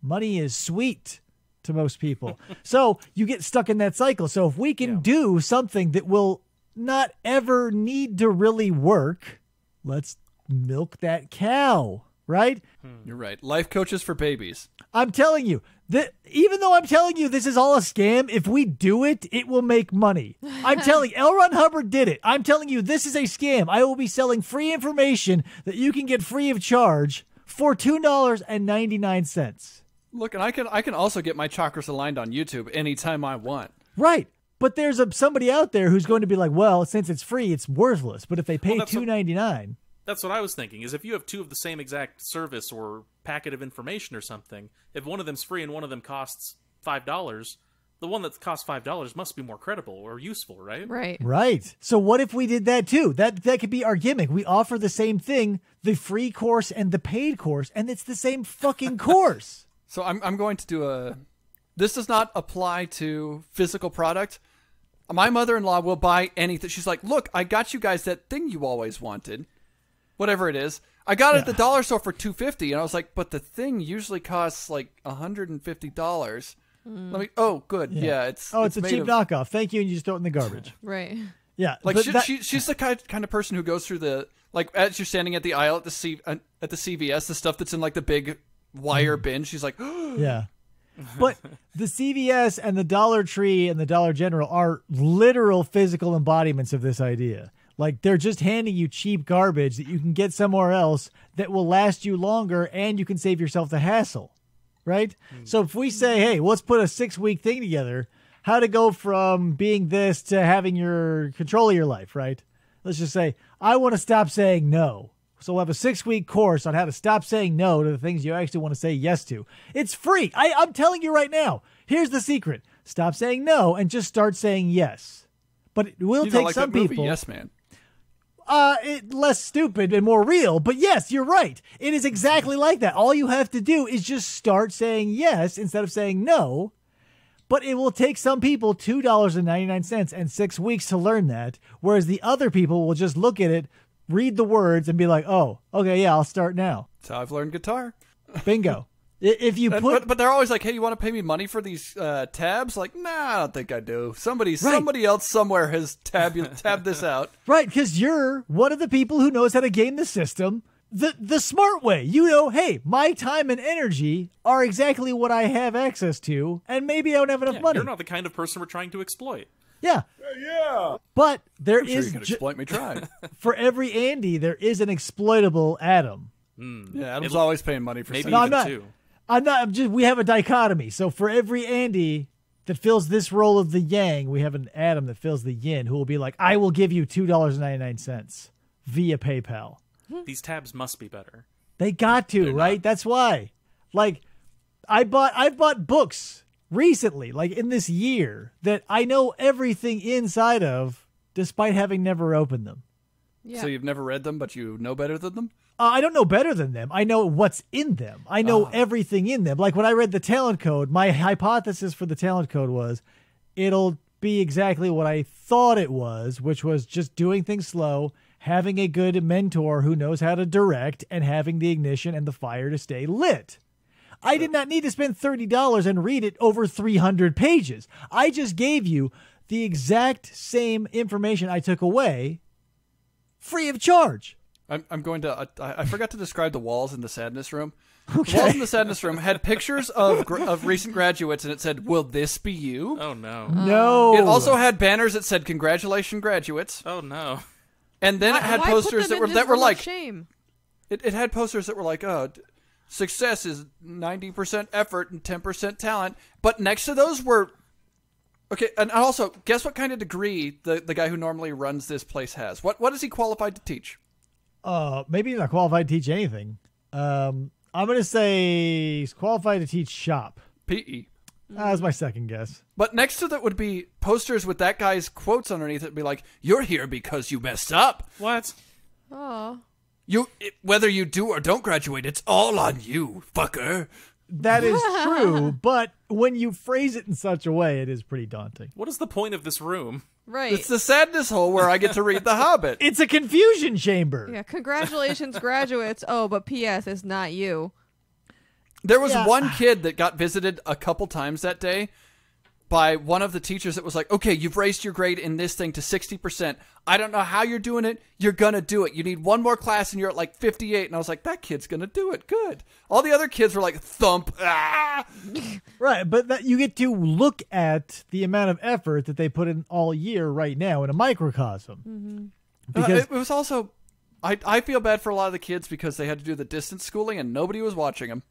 money is sweet to most people. So you get stuck in that cycle. So if we can yeah. do something that will not ever need to really work, let's milk that cow. Right? You're right. Life coaches for babies. I'm telling you that even though I'm telling you this is all a scam, if we do it, it will make money. I'm telling L. Ron Hubbard did it. I'm telling you this is a scam. I will be selling free information that you can get free of charge for two ninety-nine. Look, and I can I can also get my chakras aligned on YouTube anytime I want. Right. But there's a, somebody out there who's going to be like, well, since it's free, it's worthless. But if they pay well, two ninety-nine. That's what I was thinking, is if you have two of the same exact service or packet of information or something, if one of them's free and one of them costs five dollars, the one that costs five dollars must be more credible or useful, right? Right. Right. So what if we did that too? That that could be our gimmick. We offer the same thing, the free course and the paid course, and it's the same fucking course. So I'm, I'm going to do a... This does not apply to physical product. My mother-in-law will buy anything. She's like, look, I got you guys that thing you always wanted. Whatever it is, I got it yeah. at the dollar store for two fifty, and I was like, "But the thing usually costs like one hundred fifty dollars." Mm. Let me. Oh, good. Yeah, yeah it's oh, it's, it's a cheap of, knockoff. Thank you, and you just throw it in the garbage. Right. Yeah. Like she, that, she, she's the kind kind of person who goes through the like as you're standing at the aisle at the C, at the C V S, the stuff that's in like the big wire mm. bin. She's like, yeah. But the C V S and the Dollar Tree and the Dollar General are literal physical embodiments of this idea. Like, they're just handing you cheap garbage that you can get somewhere else that will last you longer and you can save yourself the hassle, right? Mm. So if we say, hey, well, let's put a six-week thing together, how to go from being this to having your control of your life, right? Let's just say, I want to stop saying no. So we'll have a six-week course on how to stop saying no to the things you actually want to say yes to. It's free. I, I'm telling you right now. Here's the secret. Stop saying no and just start saying yes. But it will you take know, like some that movie, people. Yes, man. Uh, it, less stupid and more real, but yes, you're right. It is exactly like that. All you have to do is just start saying yes instead of saying no, but it will take some people two ninety-nine and six weeks to learn that, whereas the other people will just look at it, read the words, and be like, oh, okay, yeah, I'll start now. That's how I've learned guitar. Bingo. If you put, but, but they're always like, hey, you want to pay me money for these uh, tabs? Like, nah, I don't think I do. Somebody, right. somebody else somewhere has tabbed tab this out. Right, because you're one of the people who knows how to game the system. the the smart way. You know, hey, my time and energy are exactly what I have access to, and maybe I don't have enough yeah, money. You're not the kind of person we're trying to exploit. Yeah. Yeah. But there I'm is sure you can exploit me try. For every Andy, there is an exploitable Adam. Mm. Yeah, Adam's It'll, always paying money for maybe even no, I'm not, two. I'm not I'm just we have a dichotomy. So for every Andy that fills this role of the yang, we have an Adam that fills the yin, who will be like, I will give you two dollars and ninety-nine cents via PayPal. These tabs must be better. They got to, They're right? Not. That's why. Like, I bought I've bought books recently, like in this year, that I know everything inside of, despite having never opened them. Yeah. So you've never read them, but you know better than them? Uh, I don't know better than them. I know what's in them. I know uh. everything in them. Like when I read The Talent Code, my hypothesis for The Talent Code was it'll be exactly what I thought it was, which was just doing things slow, having a good mentor who knows how to direct, and having the ignition and the fire to stay lit. I did not need to spend thirty dollars and read it over three hundred pages. I just gave you the exact same information I took away free of charge. I'm, I'm going to, uh, I forgot to describe the walls in the sadness room. Okay. The walls in the sadness room had pictures of gra of recent graduates, and it said, will this be you? Oh, no. No. It also had banners that said, congratulations, graduates. Oh, no. And then why, it had posters that were, that were like, shame. It, it had posters that were like, oh, success is ninety percent effort and ten percent talent. But next to those were, okay, and also, guess what kind of degree the, the guy who normally runs this place has? What what is he qualified to teach? Uh, maybe he's not qualified to teach anything. Um, I'm going to say he's qualified to teach shop. P E. That was my second guess. But next to that would be posters with that guy's quotes underneath it. It'd be like, you're here because you messed up. What? Aw. You, it, whether you do or don't graduate, it's all on you, fucker. That is true, but when you phrase it in such a way, it is pretty daunting. What is the point of this room? Right. It's the sadness hole where I get to read The Hobbit. It's a confusion chamber. Yeah, congratulations, graduates. Oh, but P S it's not you. There was yeah. one kid that got visited a couple times that day by one of the teachers that was like, okay, you've raised your grade in this thing to sixty percent. I don't know how you're doing it. You're going to do it. You need one more class and you're at like fifty-eight. And I was like, that kid's going to do it. Good. All the other kids were like, thump. Ah! Right. But that you get to look at the amount of effort that they put in all year right now in a microcosm. Mm-hmm. Because uh, it was also, I, I feel bad for a lot of the kids because they had to do the distance schooling and nobody was watching them.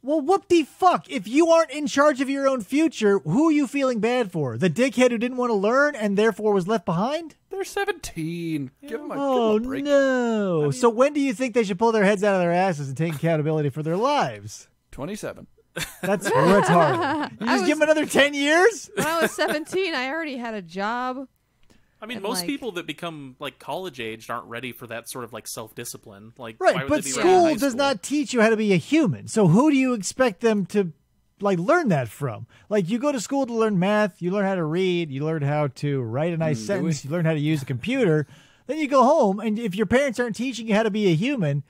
Well, whoop-de-fuck. If you aren't in charge of your own future, who are you feeling bad for? The dickhead who didn't want to learn and therefore was left behind? They're seventeen. Yeah. Give them a, oh, give them a break. Oh, no. I mean, so when do you think they should pull their heads out of their asses and take accountability for their lives? twenty-seven. That's retarded. You just was, give them another ten years? When I was seventeen, I already had a job. I mean, and most like, people that become like college-aged aren't ready for that sort of like self-discipline. Like, right, why would but they be school ready does school? Not teach you how to be a human. So who do you expect them to like learn that from? Like, you go to school to learn math, you learn how to read, you learn how to write a nice mm, sentence, you learn how to use a computer. Then you go home, and if your parents aren't teaching you how to be a human,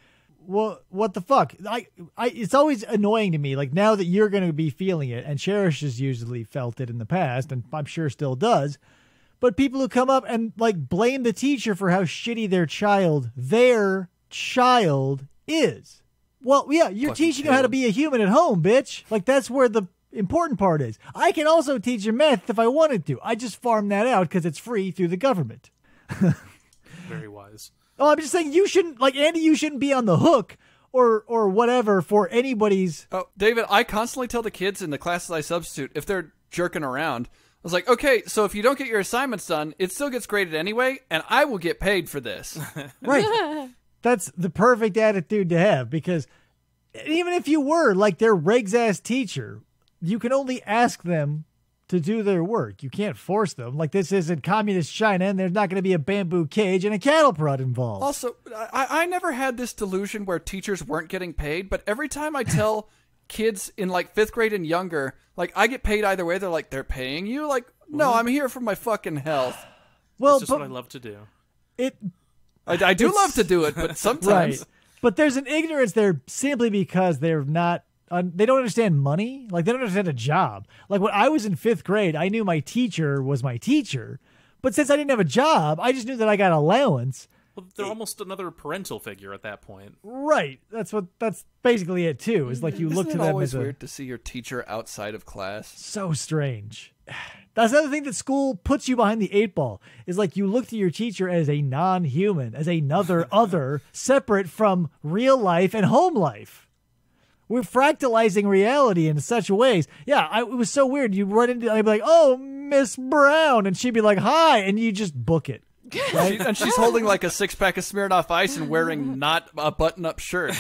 well, what the fuck? I, I, it's always annoying to me. Like, now that you're going to be feeling it, and Cherish has usually felt it in the past, and I'm sure still does. But people who come up and like blame the teacher for how shitty their child, their child is. Well, yeah, you're Fucking teaching them how to be a human at home, bitch. Like, that's where the important part is. I can also teach you math if I wanted to. I just farm that out because it's free through the government. Very wise. Oh, I'm just saying you shouldn't, like, Andy, you shouldn't be on the hook or or whatever for anybody's. Oh, David, I constantly tell the kids in the classes I substitute if they're jerking around. I was like, okay, so if you don't get your assignments done, it still gets graded anyway, and I will get paid for this. Right. That's the perfect attitude to have, because even if you were like their regs-ass teacher, you can only ask them to do their work. You can't force them. Like, this isn't communist China, and there's not going to be a bamboo cage and a cattle prod involved. Also, I, I never had this delusion where teachers weren't getting paid, but every time I tell kids in like fifth grade and younger, like, I get paid either way. They're like, they're paying you? Like, no, I'm here for my fucking health. Well, it's just but what I love to do. It, I, I do love to do it, but sometimes. Right. But there's an ignorance there simply because they're not, uh, they don't understand money. Like, they don't understand a job. Like, when I was in fifth grade, I knew my teacher was my teacher. But since I didn't have a job, I just knew that I got allowance. Well, they're it, almost another parental figure at that point. Right. That's what. That's basically it too. Is like you Isn't look to them. It's always as a, weird to see your teacher outside of class. So strange. That's another thing that school puts you behind the eight ball. Is like you look to your teacher as a non-human, as another other, separate from real life and home life. We're fractalizing reality in such ways. Yeah, I, it was so weird. You run into, I'd be like, "Oh, Miss Brown," and she'd be like, "Hi," and you just book it. Right? And she's holding like a six pack of Smirnoff Ice and wearing not a button up shirt.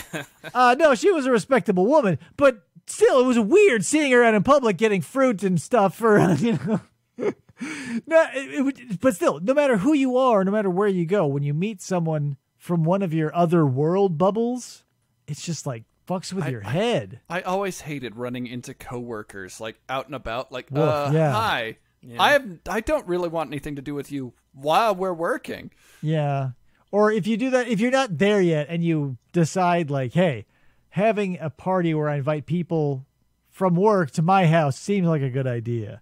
uh, no, she was a respectable woman, but still, it was weird seeing her out in public getting fruit and stuff for uh, you know. no, it, it, but still, no matter who you are, no matter where you go, when you meet someone from one of your other world bubbles, it's just like fucks with I, your head. I, I always hated running into coworkers like out and about, like, Wolf, uh, yeah. hi. Yeah. I have, I don't really want anything to do with you while we're working. Yeah. Or if you do that, if you're not there yet and you decide like, hey, having a party where I invite people from work to my house seems like a good idea.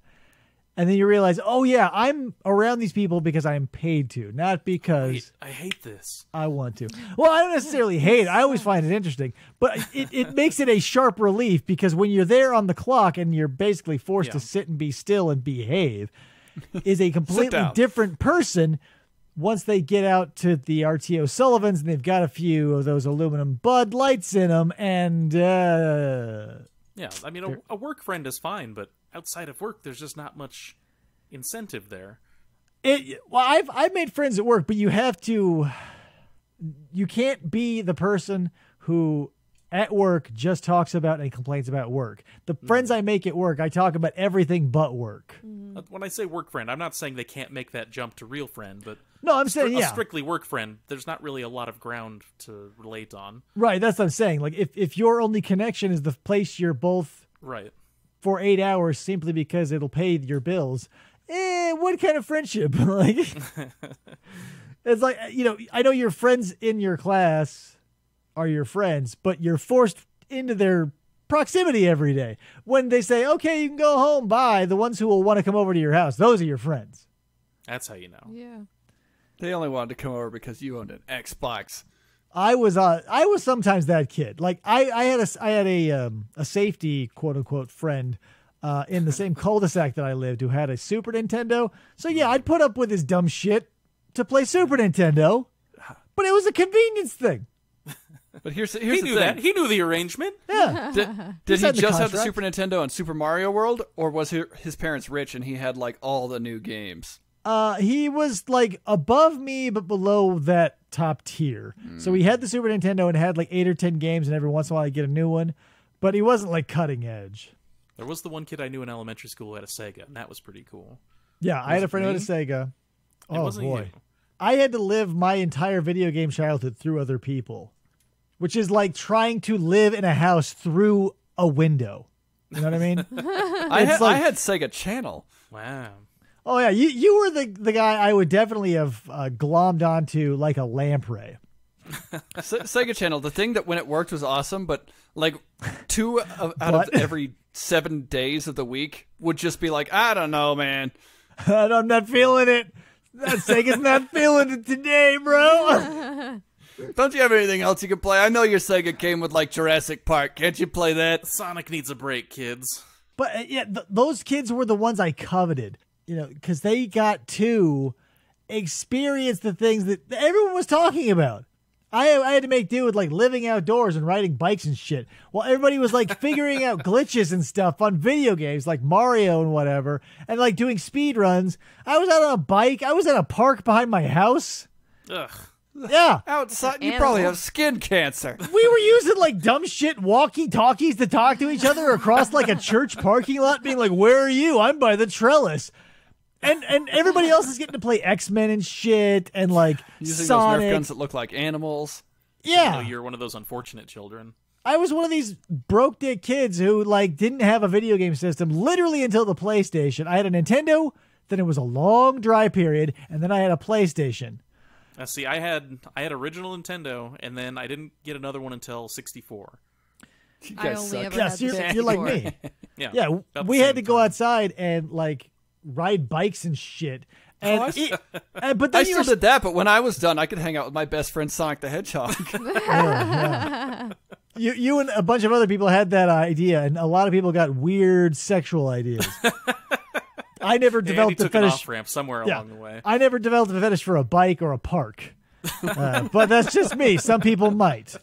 And then you realize, oh yeah, I'm around these people because I'm paid to, not because Wait, I hate this. I want to. Well, I don't necessarily hate it. I always find it interesting, but it, it makes it a sharp relief because when you're there on the clock and you're basically forced yeah. to sit and be still and behave, is a completely different person once they get out to the R T O Sullivans and they've got a few of those aluminum Bud Lights in them and... Uh, yeah, I mean, a, a work friend is fine, but... outside of work, there's just not much incentive there. It, well, I've, I've made friends at work, but you have to, you can't be the person who at work just talks about and complains about work. The mm. friends I make at work, I talk about everything but work. When I say work friend, I'm not saying they can't make that jump to real friend, but no, I'm saying, yeah, a strictly work friend, there's not really a lot of ground to relate on. Right, that's what I'm saying. Like, if, if your only connection is the place you're both... right. for eight hours simply because it'll pay your bills. Eh, what kind of friendship? Like, it's like, you know, I know your friends in your class are your friends, but you're forced into their proximity every day. When they say, okay, you can go home, bye, the ones who will want to come over to your house, those are your friends. That's how you know. Yeah. They only wanted to come over because you owned an Xbox. I was uh, I was sometimes that kid. Like I, I had a I had a um, a safety quote unquote friend uh, in the same cul-de-sac that I lived who had a Super Nintendo. So yeah, I'd put up with his dumb shit to play Super Nintendo, but it was a convenience thing. But here's here's he the knew thing. That he knew the arrangement. Yeah. Did, did he, he just have the Super Nintendo and Super Mario World, or was he, his parents rich and he had like all the new games? Uh, he was like above me, but below that top tier. Mm. So he had the Super Nintendo and had like eight or ten games, and every once in a while he'd get a new one. But he wasn't like cutting edge. There was the one kid I knew in elementary school who had a Sega, and that was pretty cool. Yeah, was I had a friend who had a Sega. Oh, it wasn't boy. You. I had to live my entire video game childhood through other people, which is like trying to live in a house through a window. You know what I mean? I, had, like, I had Sega Channel. Wow. Oh, yeah, you, you were the, the guy I would definitely have uh, glommed onto like a lamprey. Sega Channel, the thing that when it worked was awesome, but like two of, out of every seven days of the week would just be like, I don't know, man. I'm not feeling it. That Sega's not feeling it today, bro. Don't you have anything else you can play? I know your Sega came with like Jurassic Park. Can't you play that? Sonic needs a break, kids. But uh, yeah, th those kids were the ones I coveted. You know, because they got to experience the things that everyone was talking about. I, I had to make do with, like, living outdoors and riding bikes and shit. While everybody was, like, figuring out glitches and stuff on video games, like Mario and whatever, and, like, doing speed runs. I was out on a bike. I was at a park behind my house. Ugh. Yeah. Outside, you probably have skin cancer. We were using like dumb shit walkie-talkies to talk to each other across like a church parking lot, being like, where are you? I'm by the trellis. And and everybody else is getting to play X-Men and shit, and like using Sonic. Those Nerf guns that look like animals. Yeah, you know, you're one of those unfortunate children. I was one of these broke dick kids who like didn't have a video game system literally until the PlayStation. I had a Nintendo, then it was a long dry period, and then I had a PlayStation. Now, see, I had I had original Nintendo, and then I didn't get another one until sixty-four. You guys I only suck. Ever yes, had you're, you're like me. yeah, yeah we had to time. go outside and like. Ride bikes and shit, And oh, I, it, uh, but then I still were... did that, but when I was done, I could hang out with my best friend Sonic the Hedgehog. yeah, yeah. You, you and a bunch of other people had that idea, and a lot of people got weird sexual ideas. I never developed a fetish. An off-ramp somewhere yeah, along the way. I never developed a fetish for a bike or a park, uh, but that's just me. Some people might.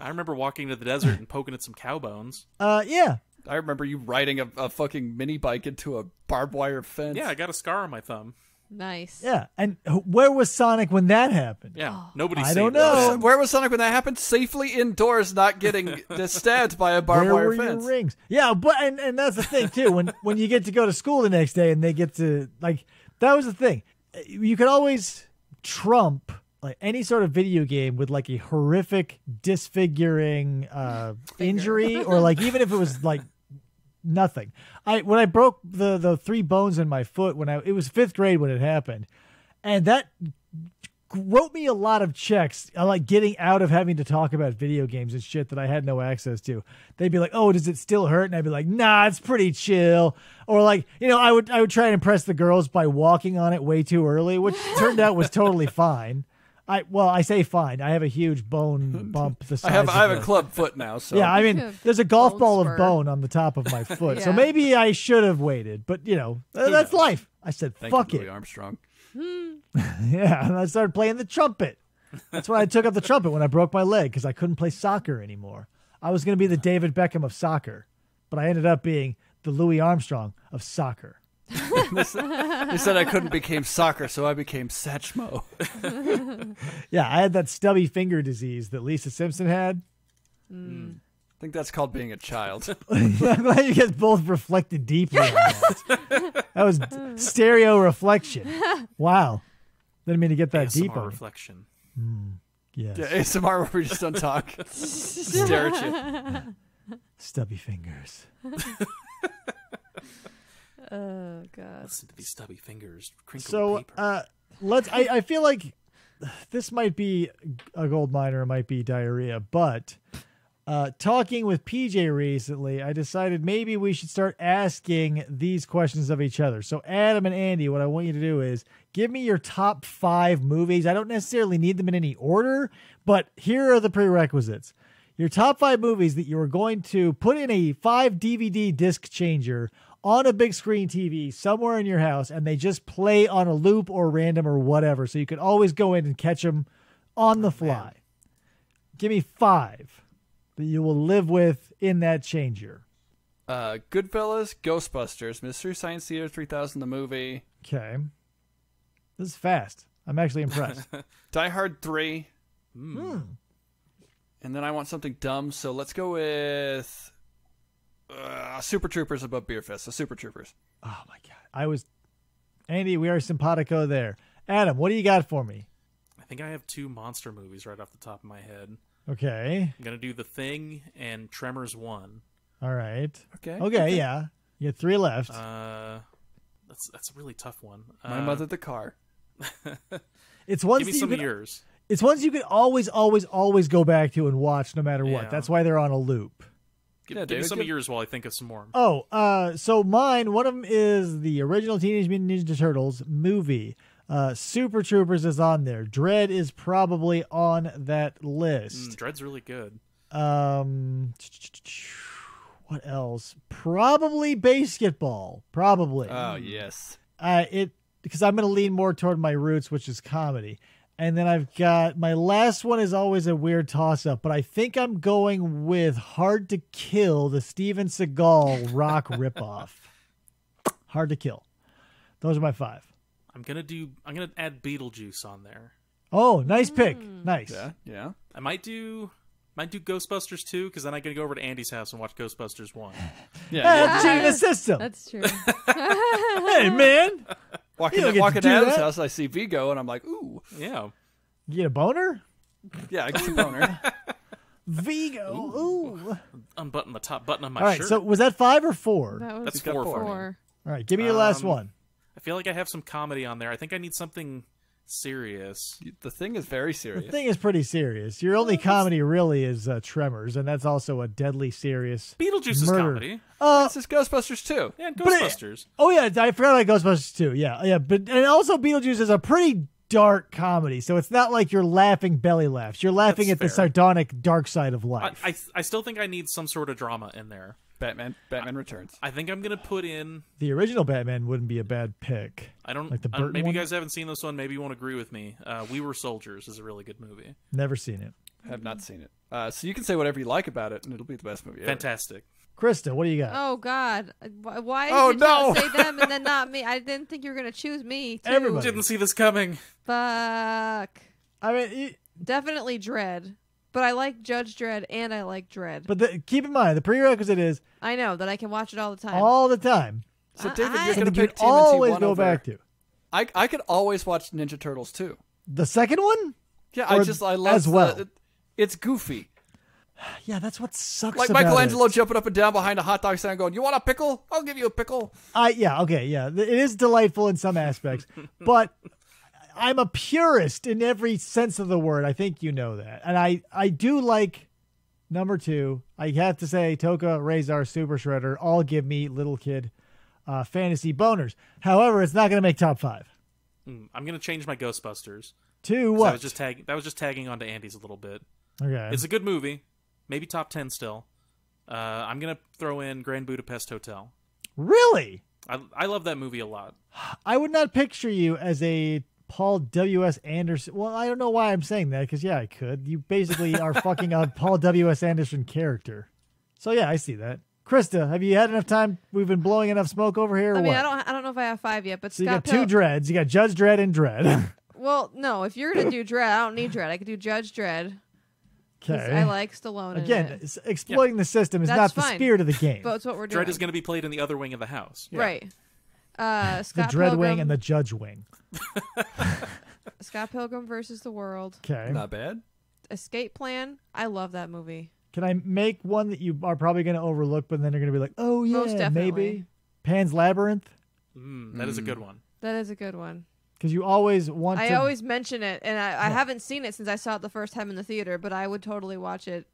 I remember walking to the desert and poking at some cow bones. Uh, yeah. I remember you riding a, a fucking mini bike into a barbed wire fence. Yeah, I got a scar on my thumb. Nice. Yeah, and where was Sonic when that happened? Yeah, nobody. I don't know. That. Where was Sonic when that happened? Safely indoors, not getting stabbed by a barbed wire fence. Where were your rings? Yeah, but and and that's the thing too. When when you get to go to school the next day and they get to like that was the thing. You could always trump like any sort of video game with like a horrific disfiguring uh, injury, or like even if it was like. Nothing. I when I broke the the three bones in my foot when I it was fifth grade when it happened, and that wrote me a lot of checks. I like getting out of having to talk about video games and shit that I had no access to. They'd be like, "Oh, does it still hurt?" And I'd be like, "Nah, it's pretty chill." Or like, you know, I would I would try and impress the girls by walking on it way too early, which turned out was totally fine. I well, I say fine. I have a huge bone bump. The size I have, of I have a club foot now. So yeah, I mean, there's a golf ball spur. of bone on the top of my foot. yeah. So maybe I should have waited. But you know, Who that's knows? life. I said, Thank "Fuck you, it, Louis Armstrong." yeah, and I started playing the trumpet. That's why I took up the trumpet when I broke my leg because I couldn't play soccer anymore. I was going to be the David Beckham of soccer, but I ended up being the Louis Armstrong of soccer. They said I couldn't became soccer, so I became Satchmo. yeah, I had that stubby finger disease that Lisa Simpson had. Mm. I think that's called being a child. I'm glad you guys both reflected deeply on that. That was stereo reflection. Wow. Didn't mean to get that deep on reflection. Mm. Yes. Yeah, A S M R where we just don't talk. Stare at you. Stubby fingers. Oh god! Listen to these stubby fingers. So paper. uh, let's. I, I feel like this might be a gold mine, or it might be diarrhea. But uh, talking with P J recently, I decided maybe we should start asking these questions of each other. So Adam and Andy, what I want you to do is give me your top five movies. I don't necessarily need them in any order, but here are the prerequisites. Your top five movies that you are going to put in a five D V D disc changer on a big screen T V somewhere in your house, and they just play on a loop or random or whatever. So you could always go in and catch them on the fly. Man. Give me five that you will live with in that changer. Uh, Goodfellas, Ghostbusters, Mystery Science Theater three thousand, the movie. Okay. This is fast. I'm actually impressed. Die Hard three. Mm. Mm. And then I want something dumb. So let's go with... Uh, Super Troopers above Beer Fest. So Super Troopers. Oh my god! I was, Andy. We are simpatico there. Adam, what do you got for me? I think I have two monster movies right off the top of my head. Okay. I'm gonna do The Thing and Tremors One. All right. Okay. Okay. Yeah. You have three left. Uh, that's that's a really tough one. My uh, mother, the car. It's one. Give me some of yours. It's ones you can always, always, always go back to and watch, no matter what. Yeah. That's why they're on a loop. Give, yeah, give me some of yours while I think of some more. Oh, uh, so mine, one of them is the original Teenage Mutant Ninja Turtles movie. Uh, Super Troopers is on there. Dread is probably on that list. Mm, Dread's really good. Um, what else? Probably Basketball. Probably. Oh, yes. Uh, it because I'm going to lean more toward my roots, which is comedy. And then I've got, my last one is always a weird toss-up, but I think I'm going with Hard to Kill, the Steven Seagal rock ripoff. Hard to Kill. Those are my five. I'm going to do, I'm going to add Beetlejuice on there. Oh, nice pick. Mm. Nice. Yeah, yeah. I might do, might do Ghostbusters two, because then I'm going to go over to Andy's house and watch Ghostbusters one. yeah, yeah. That's cheating the system. That's true. Hey, man. Walking in, walking to Adam's that. house, I see Vigo, and I'm like, ooh. Yeah. You get a boner? Yeah, I get a boner. Vigo, ooh. ooh. Unbutton the top button on my All right, shirt. So was that five or four? That was That's four, four. four. All right, give me your um, last one. I feel like I have some comedy on there. I think I need something serious. The thing is very serious. The thing is pretty serious. Your only comedy really is uh, Tremors, and that's also a deadly serious Beetlejuice murder. is comedy. Uh, this is Ghostbusters two. Yeah, Ghostbusters. It, oh, yeah, I forgot about Ghostbusters two. Yeah, yeah, but and also Beetlejuice is a pretty dark comedy, so it's not like you're laughing belly laughs. You're laughing that's at fair. the sardonic dark side of life. I, I, I still think I need some sort of drama in there. Batman Batman I, Returns. I think I'm going to put in... The original Batman wouldn't be a bad pick. I don't... Like the uh, maybe one? You guys haven't seen this one. Maybe you won't agree with me. Uh, We Were Soldiers is a really good movie. Never seen it. Have not seen it. Uh, so you can say whatever you like about it, and it'll be the best movie ever. Fantastic. Krista, what do you got? Oh, God. Why oh, did you no! say them and then not me? I didn't think you were going to choose me, too. Everybody. Didn't see this coming. Fuck. I mean... It... Definitely Dread. But I like Judge Dredd, and I like Dread. But the, keep in mind, the prerequisite is... I know, that I can watch it all the time. All the time. So, David, I, you're going to pick T M N T always go over. back to. I, I could always watch Ninja Turtles too. The second one? Yeah, or I just... I love As well. The, it, it's goofy. Yeah, that's what sucks like about Michelangelo it. jumping up and down behind a hot dog stand going, you want a pickle? I'll give you a pickle. I Yeah, okay, yeah. It is delightful in some aspects, but... I'm a purist in every sense of the word. I think you know that. And I, I do like number two. I have to say Toka, Razor, Super Shredder all give me little kid uh, fantasy boners. However, it's not going to make top five. Mm, I'm going to change my Ghostbusters. To what? I was just tag that was just tagging onto Andy's a little bit. Okay. It's a good movie. Maybe top ten still. Uh, I'm going to throw in Grand Budapest Hotel. Really? I, I love that movie a lot. I would not picture you as a... Paul W S Anderson. Well, I don't know why I'm saying that, because, yeah, I could. You basically are fucking a Paul W S Anderson character. So, yeah, I see that. Krista, have you had enough time? We've been blowing enough smoke over here? Or I mean, what? I don't I don't know if I have five yet, but so Scott you got Pell two Dreads. You got Judge Dredd and Dread. Well, no, if you're going to do Dread, I don't need Dread. I could do Judge Dredd. Okay. I like Stallone. Again, it. exploiting yeah. the system is That's not fine. the spirit of the game. But it's what we're doing. Dread is going to be played in the other wing of the house. Yeah. Right. Uh, Scott the Dread Pilgrim. Wing and the Judge Wing. Scott Pilgrim versus the World. Okay. Not bad. Escape Plan. I love that movie. Can I make one that you are probably going to overlook, but then you're going to be like, oh, yeah, Most definitely. maybe? Pan's Labyrinth. Mm, that mm. is a good one. That is a good one. Because you always want I to... I always mention it, and I, I yeah. haven't seen it since I saw it the first time in the theater, but I would totally watch it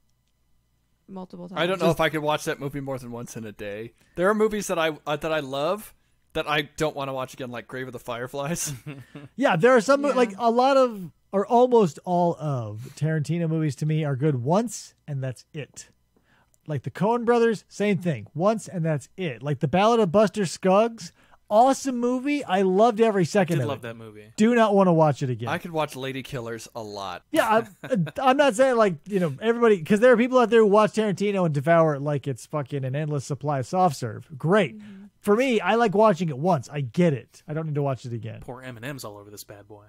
multiple times. I don't know Just... if I could watch that movie more than once in a day. There are movies that I uh, that I love... that I don't want to watch again, like Grave of the Fireflies. Yeah, there are some, yeah. like a lot of, or almost all of Tarantino movies to me are good once, and that's it. Like the Coen Brothers, same thing. Once, and that's it. Like The Ballad of Buster Scruggs, awesome movie. I loved every second I did of love it. love that movie. Do not want to watch it again. I could watch Lady Killers a lot. Yeah, I'm, I'm not saying like, you know, everybody, because there are people out there who watch Tarantino and devour it like it's fucking an endless supply of soft serve. Great. Mm-hmm. For me, I like watching it once. I get it. I don't need to watch it again. Pour M and M's all over this bad boy.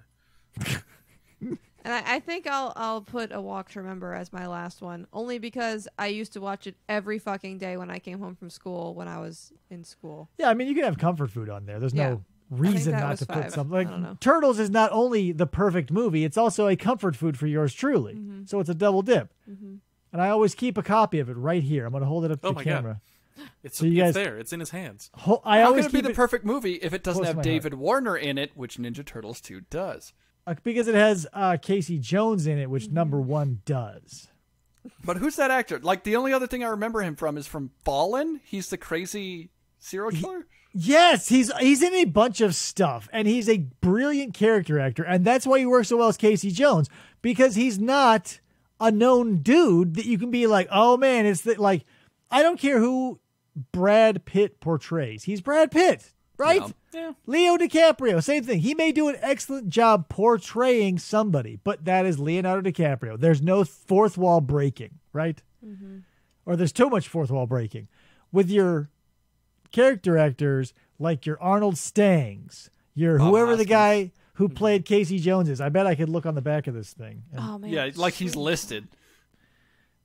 And I, I think I'll I'll put A Walk to Remember as my last one, only because I used to watch it every fucking day when I came home from school when I was in school. Yeah, I mean, you can have comfort food on there. There's yeah. no reason not to five. put something. Like, Turtles is not only the perfect movie, it's also a comfort food for yours truly. Mm-hmm. So it's a double dip. Mm-hmm. And I always keep a copy of it right here. I'm going to hold it up to oh the camera. God. It's, so you guys, it's there. It's in his hands. Ho I How always can it be the perfect movie if it doesn't have David heart. Warner in it, which Ninja Turtles two does? Uh, because it has uh, Casey Jones in it, which number one does. But who's that actor? Like, the only other thing I remember him from is from Fallen. He's the crazy serial killer? He, yes, he's, he's in a bunch of stuff, and he's a brilliant character actor, and that's why he works so well as Casey Jones, because he's not a known dude that you can be like, oh, man, it's the, like, I don't care who... Brad Pitt portrays. He's Brad Pitt, right? Yeah. Yeah. Leo DiCaprio, same thing. He may do an excellent job portraying somebody, but that is Leonardo DiCaprio. There's no fourth wall breaking, right? Mm-hmm. Or there's too much fourth wall breaking. With your character actors, like your Arnold Stangs, your Bob whoever Hoskins. the guy who played Casey Jones is. I bet I could look on the back of this thing. And oh, man. Yeah, like he's listed.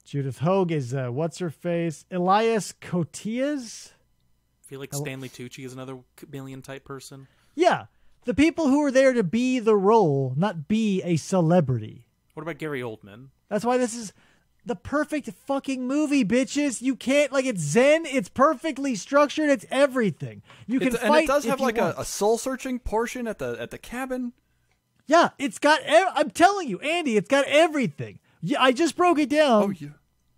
Judith Hogue is, uh, what's-her-face? Elias Cotillas? I feel like Stanley Tucci is another chameleon-type person. Yeah. The people who are there to be the role, not be a celebrity. What about Gary Oldman? That's why this is the perfect fucking movie, bitches. You can't, like, it's zen, it's perfectly structured, it's everything. You can it's, fight And it does have, like, a, a soul-searching portion at the at the cabin. Yeah, it's got, ev- I'm telling you, Andy, it's got everything. Yeah, I just broke it down oh, yeah.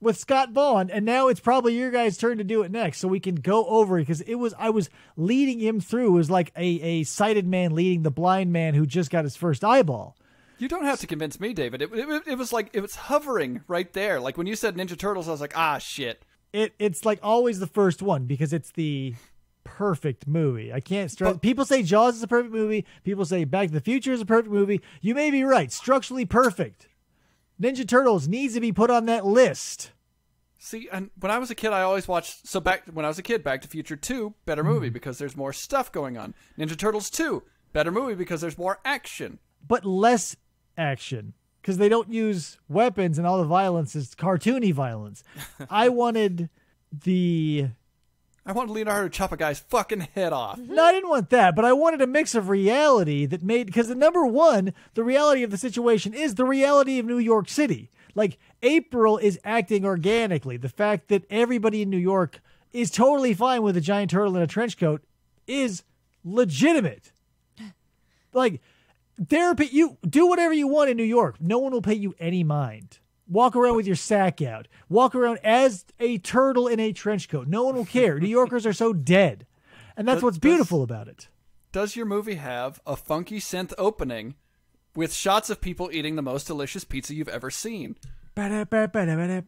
with Scott Vaughn, and now it's probably your guys' turn to do it next, so we can go over it, because it was, I was leading him through. It was like a, a sighted man leading the blind man who just got his first eyeball. You don't have to convince me, David. It, it, it was like, it was hovering right there. Like when you said Ninja Turtles, I was like, ah, shit. It It's like always the first one, because it's the perfect movie. I can't stress. But people say Jaws is a perfect movie. People say Back to the Future is a perfect movie. You may be right. Structurally perfect. Ninja Turtles needs to be put on that list. See, and when I was a kid, I always watched. So back when I was a kid, Back to the Future two, better movie mm. because there's more stuff going on. Ninja Turtles two, better movie because there's more action. But less action, because they don't use weapons and all the violence is cartoony violence. I wanted the... I wanted Leonardo to chop a guy's fucking head off. No, I didn't want that, but I wanted a mix of reality that made... Because the number one, the reality of the situation is the reality of New York City. Like, April is acting organically. The fact that everybody in New York is totally fine with a giant turtle in a trench coat is legitimate. Like... Therapy, you do whatever you want in New York. No one will pay you any mind. Walk around with your sack out. Walk around as a turtle in a trench coat. No one will care. New Yorkers are so dead. And that's does, what's beautiful does, about it. Does your movie have a funky synth opening with shots of people eating the most delicious pizza you've ever seen? Yeah.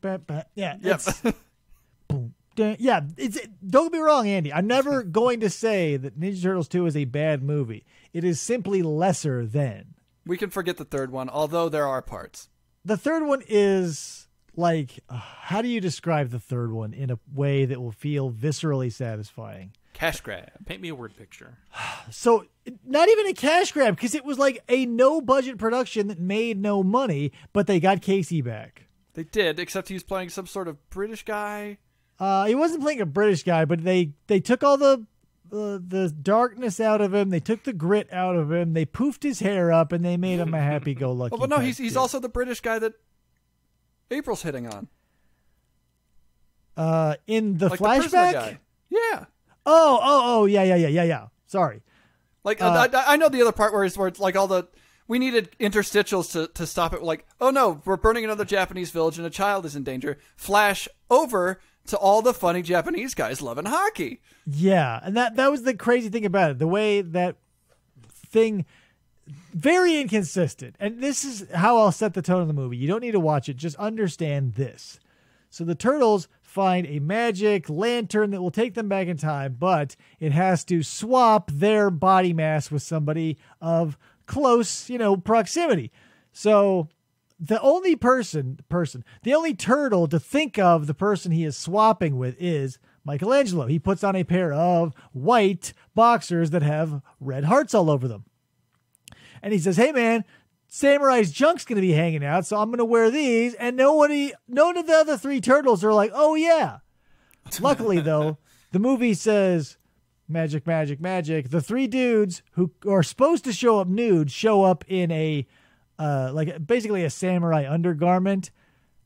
It's, boom. Yeah. It's, don't be wrong, Andy. I'm never going to say that Ninja Turtles two is a bad movie. It is simply lesser than. We can forget the third one, although there are parts. The third one is like, uh, how do you describe the third one in a way that will feel viscerally satisfying? Cash grab. Paint me a word picture. So not even a cash grab, because it was like a no budget production that made no money, but they got Casey back. They did, except he was playing some sort of British guy. Uh, he wasn't playing a British guy, but they, they took all the... The, the darkness out of him. They took the grit out of him. They poofed his hair up, and they made him a happy-go-lucky. Well, but no, he's, he's also the British guy that April's hitting on. Uh, in the like flashback? The guy. Yeah. Oh, oh, oh, yeah, yeah, yeah, yeah, yeah. Sorry. Like, uh, I, I know the other part where it's, where it's like all the... We needed interstitials to, to stop it. Like, oh, no, we're burning another Japanese village, and a child is in danger. Flash over... to all the funny Japanese guys loving hockey. Yeah, and that, that was the crazy thing about it. The way that thing, very inconsistent. And this is how I'll set the tone of the movie. You don't need to watch it. Just understand this. So the turtles find a magic lantern that will take them back in time, but it has to swap their body mass with somebody of close, you know, proximity. So... The only person, person, the only turtle to think of the person he is swapping with is Michelangelo. He puts on a pair of white boxers that have red hearts all over them. And he says, hey, man, Samurai's junk's going to be hanging out, so I'm going to wear these. And nobody, none of the other three turtles are like, oh, yeah. Luckily, though, the movie says magic, magic, magic. The three dudes who are supposed to show up nude show up in a... Uh, like basically a samurai undergarment,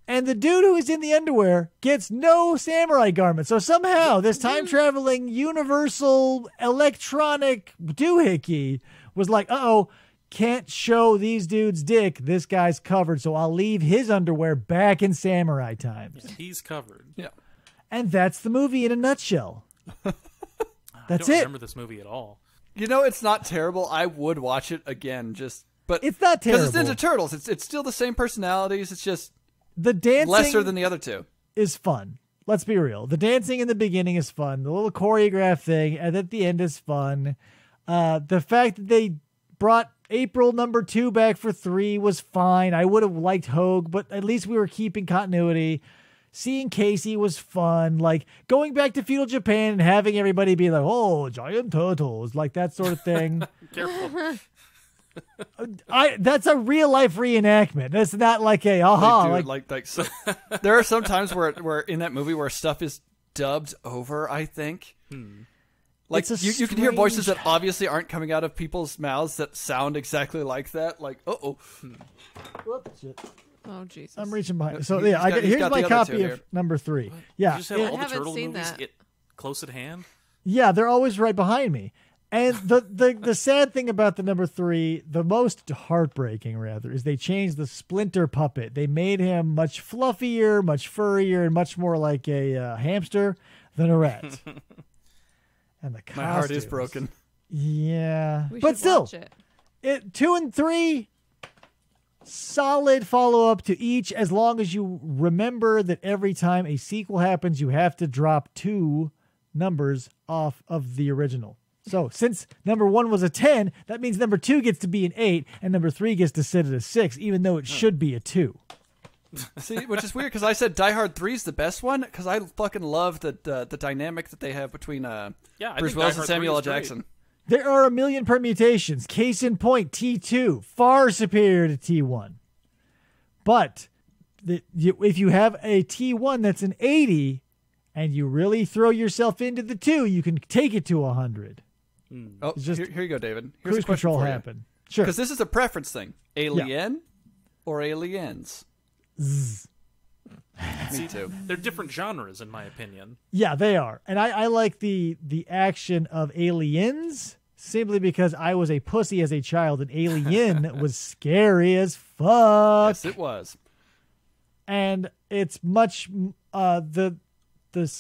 and the dude who is in the underwear gets no samurai garment. So somehow this time traveling universal electronic doohickey was like, uh oh, can't show these dudes' dick. This guy's covered, so I'll leave his underwear back in samurai times. He's covered. Yeah, and that's the movie in a nutshell. That's I don't it. Remember this movie at all? You know, it's not terrible. I would watch it again. Just. But it's not terrible. Because it's Ninja Turtles. It's it's still the same personalities. It's just the dancing lesser than the other two. Is fun. Let's be real. The dancing in the beginning is fun. The little choreographed thing and at the end is fun. Uh, the fact that they brought April number two back for three was fine. I would have liked Hogue, but at least we were keeping continuity. Seeing Casey was fun. Like going back to feudal Japan and having everybody be like, oh, giant turtles, like that sort of thing. Careful. I that's a real life reenactment. That's not like a aha. Like, like, like so, there are some times where where in that movie where stuff is dubbed over. I think hmm. like you, strange... you can hear voices that obviously aren't coming out of people's mouths that sound exactly like that. Like uh oh, hmm. oh Jesus! I'm reaching behind. So yeah, got, I got, here's got my copy of here. Number three. What? Yeah, you just have it, all the I haven't turtle seen movies that. Get close at hand. Yeah, they're always right behind me. And the, the, the sad thing about the number three, the most heartbreaking, rather, is they changed the Splinter puppet. They made him much fluffier, much furrier, and much more like a uh, hamster than a rat. And the costumes. My heart is broken. Yeah. We but still, watch it. It, two and three, solid follow-up to each, as long as you remember that every time a sequel happens, you have to drop two numbers off of the original. So since number one was a ten, that means number two gets to be an eight, and number three gets to sit at a six, even though it oh. should be a two. See, which is weird, because I said Die Hard three is the best one, because I fucking love the, the the dynamic that they have between uh, yeah, Bruce Willis and Samuel L. Jackson. There are a million permutations. Case in point, T two, far superior to T one. But the, you, if you have a T one that's an eighty, and you really throw yourself into the two, you can take it to one hundred. Mm. Oh, just here, here you go, David. Here's cruise control happen. You. Sure. Because this is a preference thing. Alien yeah. or aliens? Zzz. Me too. They're different genres, in my opinion. Yeah, they are. And I, I like the the action of Aliens simply because I was a pussy as a child, and Alien was scary as fuck. Yes, it was. And it's much... Uh, the the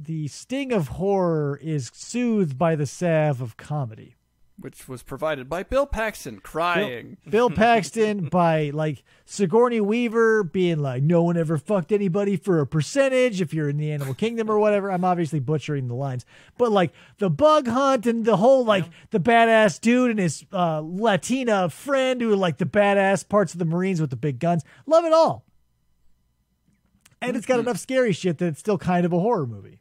the sting of horror is soothed by the salve of comedy. Which was provided by Bill Paxton crying. Bill, Bill Paxton by like Sigourney Weaver being like, no one ever fucked anybody for a percentage if you're in the animal kingdom or whatever. I'm obviously butchering the lines. But like the bug hunt and the whole like yeah. the badass dude and his uh, Latina friend who like the badass parts of the Marines with the big guns. Love it all. And mm-hmm. it's got enough scary shit that it's still kind of a horror movie.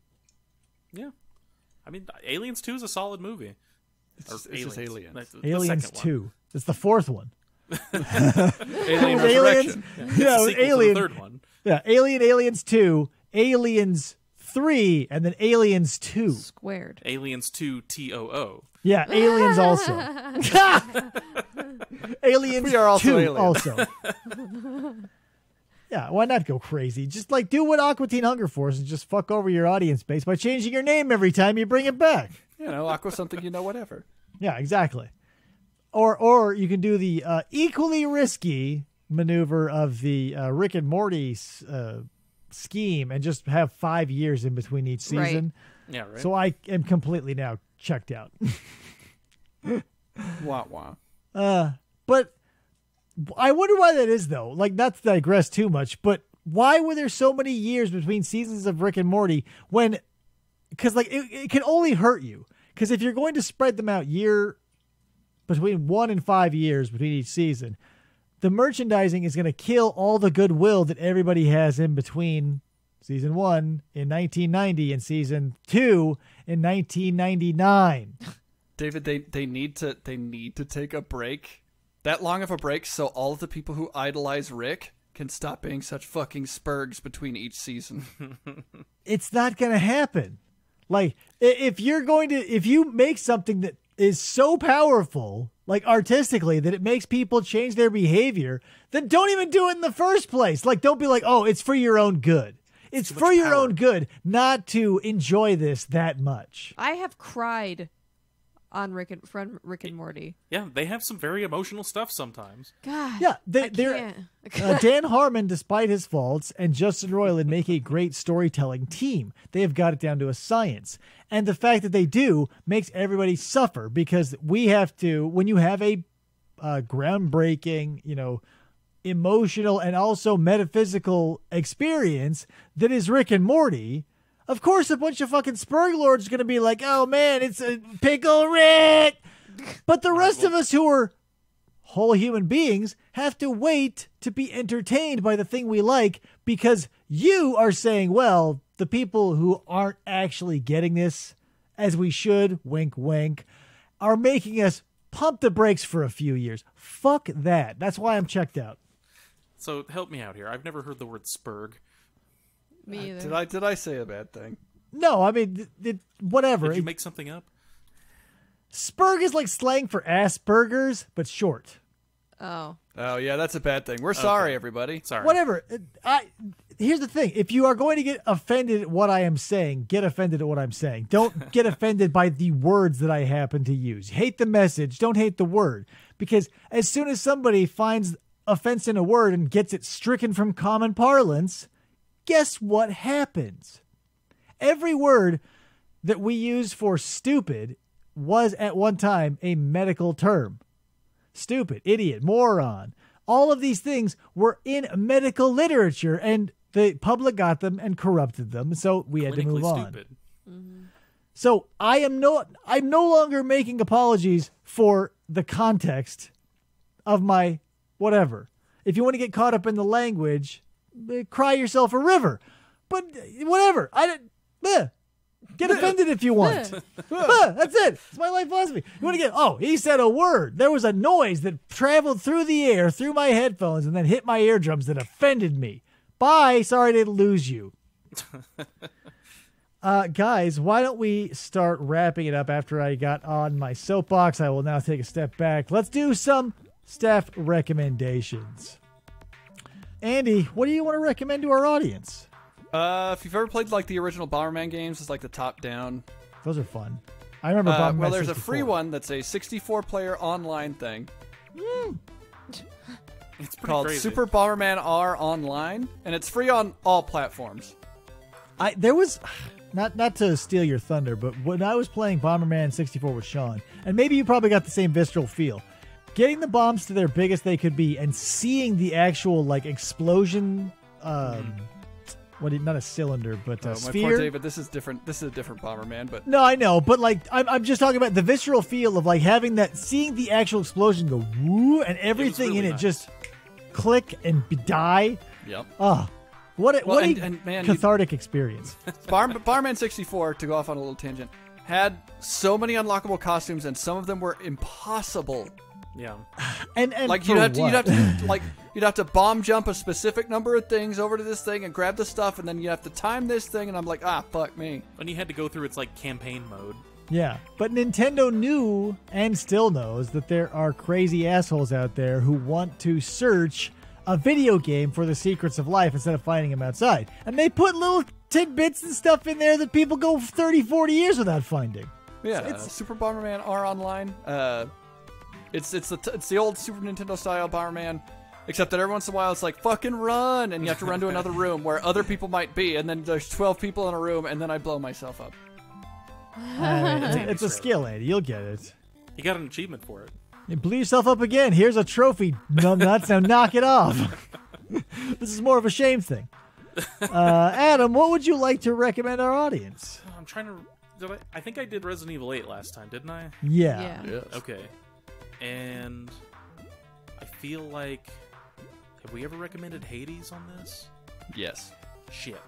Yeah. I mean, Aliens two is a solid movie. It's, it's aliens. Just aliens. Like the, Aliens the two. One. It's the fourth one. Alien Resurrection. Aliens, yeah, yeah Alien. The third one. Yeah, Alien, Aliens two, Aliens three, and then Aliens two squared. Aliens two T O O. Yeah, Aliens also. Aliens we are also two alien. Also. Yeah, why not go crazy? Just like do what Aqua Teen Hunger Force and just fuck over your audience base by changing your name every time you bring it back. You know, Aqua something, you know, whatever. Yeah, exactly. Or or you can do the uh, equally risky maneuver of the uh, Rick and Morty uh, scheme and just have five years in between each season. Right. Yeah, right. So I am completely now checked out. Wah, wah. Uh, but I wonder why that is, though. Like, not to digress too much, but why were there so many years between seasons of Rick and Morty when... Because, like, it, it can only hurt you. Because if you're going to spread them out year between one and five years between each season, the merchandising is going to kill all the goodwill that everybody has in between season one in nineteen ninety and season two in nineteen ninety-nine. David, they, they need to they need to take a break. That long of a break so all of the people who idolize Rick can stop being such fucking spurgs between each season. It's not going to happen. Like, if you're going to, if you make something that is so powerful, like artistically, that it makes people change their behavior, then don't even do it in the first place. Like, don't be like, oh, it's for your own good. It's for your own good not to enjoy this that much. I have cried on Rick and from Rick and Morty. Yeah, they have some very emotional stuff sometimes. God, yeah, they, they're uh, Dan Harmon, despite his faults, and Justin Roiland make a great storytelling team. They have got it down to a science, and the fact that they do makes everybody suffer because we have to. When you have a uh, groundbreaking, you know, emotional and also metaphysical experience that is Rick and Morty. Of course, a bunch of fucking Spurglords are going to be like, oh, man, it's a pickle Rick. But the rest of us who are whole human beings have to wait to be entertained by the thing we like because you are saying, well, the people who aren't actually getting this, as we should, wink, wink, are making us pump the brakes for a few years. Fuck that. That's why I'm checked out. So help me out here. I've never heard the word spurg. Me either. Uh, did I did I say a bad thing? No, I mean, it, whatever. Did you make something up? Spurg is like slang for ass burgers, but short. Oh. Oh, yeah, that's a bad thing. We're okay. sorry, everybody. Sorry. Whatever. I, here's the thing. If you are going to get offended at what I am saying, get offended at what I'm saying. Don't get offended by the words that I happen to use. Hate the message. Don't hate the word. Because as soon as somebody finds offense in a word and gets it stricken from common parlance, guess what happens? Every word that we use for stupid was at one time a medical term. Stupid, idiot, moron. All of these things were in medical literature, and the public got them and corrupted them, so we had to move on. Stupid. Mm-hmm. So I am no, I'm no longer making apologies for the context of my whatever. If you want to get caught up in the language, cry yourself a river. But whatever. I bleh. Get offended if you want. Huh, that's it. It's my life philosophy. You want to get, oh, he said a word. There was a noise that traveled through the air, through my headphones, and then hit my eardrums that offended me. Bye. Sorry to lose you. uh, guys, why don't we start wrapping it up after I got on my soapbox? I will now take a step back. Let's do some staff recommendations. Andy, what do you want to recommend to our audience? Uh, if you've ever played like the original Bomberman games, it's like the top-down. Those are fun. I remember uh, Bomberman. Well, there's sixty-four. A free one that's a sixty-four player online thing. Mm. It's called crazy. Super Bomberman R Online, and it's free on all platforms. I there was not not to steal your thunder, but when I was playing Bomberman sixty-four with Sean, and maybe you probably got the same visceral feel. Getting the bombs to their biggest they could be, and seeing the actual like explosion. Um, mm. What, not a cylinder, but a oh, sphere. My poor David, this is different. This is a different Bomberman, but no, I know. But like, I'm, I'm just talking about the visceral feel of like having that, seeing the actual explosion go woo, and everything really in it nice. Just click and die. Yep. Oh, what a, well, what and, a and, man, cathartic you, experience. Bar, Bomberman sixty-four, to go off on a little tangent, had so many unlockable costumes, and some of them were impossible. Yeah, and and like you'd have, to, you'd have to like you'd have to bomb jump a specific number of things over to this thing and grab the stuff, and then you have to time this thing, and I'm like, ah, fuck me. And you had to go through its like campaign mode. Yeah, but Nintendo knew and still knows that there are crazy assholes out there who want to search a video game for the secrets of life instead of finding them outside, and they put little tidbits and stuff in there that people go thirty, forty years without finding. Yeah, so it's uh, Super Bomberman R Online. Uh, It's it's the it's the old Super Nintendo style Bomberman, except that every once in a while it's like fucking run, and you have to run to another room where other people might be, and then there's twelve people in a room, and then I blow myself up. Uh, it's it's a skill, Andy. You'll get it. You got an achievement for it. You blew yourself up again. Here's a trophy. Numbnuts. Now knock it off. This is more of a shame thing. Uh, Adam, what would you like to recommend our audience? I'm trying to. Did I, I think I did Resident Evil eight last time, didn't I? Yeah. yeah. Yes. Okay. And I feel like, have we ever recommended Hades on this? Yes. Shit.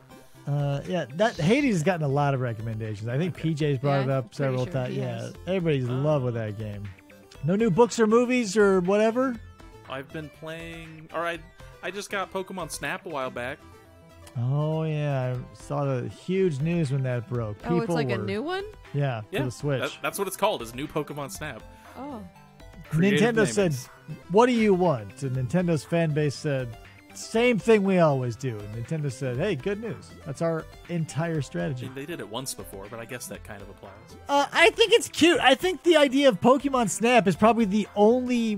Uh, yeah, that Hades has gotten a lot of recommendations. I think okay. P J's brought yeah, it up several sure times. Yeah, everybody's in um, love with that game. No new books or movies or whatever? I've been playing, or I, I just got Pokemon Snap a while back. Oh, yeah. I saw the huge news when that broke. People oh, it's like were, a new one? Yeah, yeah, for the Switch. That, that's what it's called, is new Pokemon Snap. Oh. Nintendo payments. Said, what do you want? And Nintendo's fan base said, same thing we always do. And Nintendo said, hey, good news. That's our entire strategy. I mean, they did it once before, but I guess that kind of applies. Uh, I think it's cute. I think the idea of Pokemon Snap is probably the only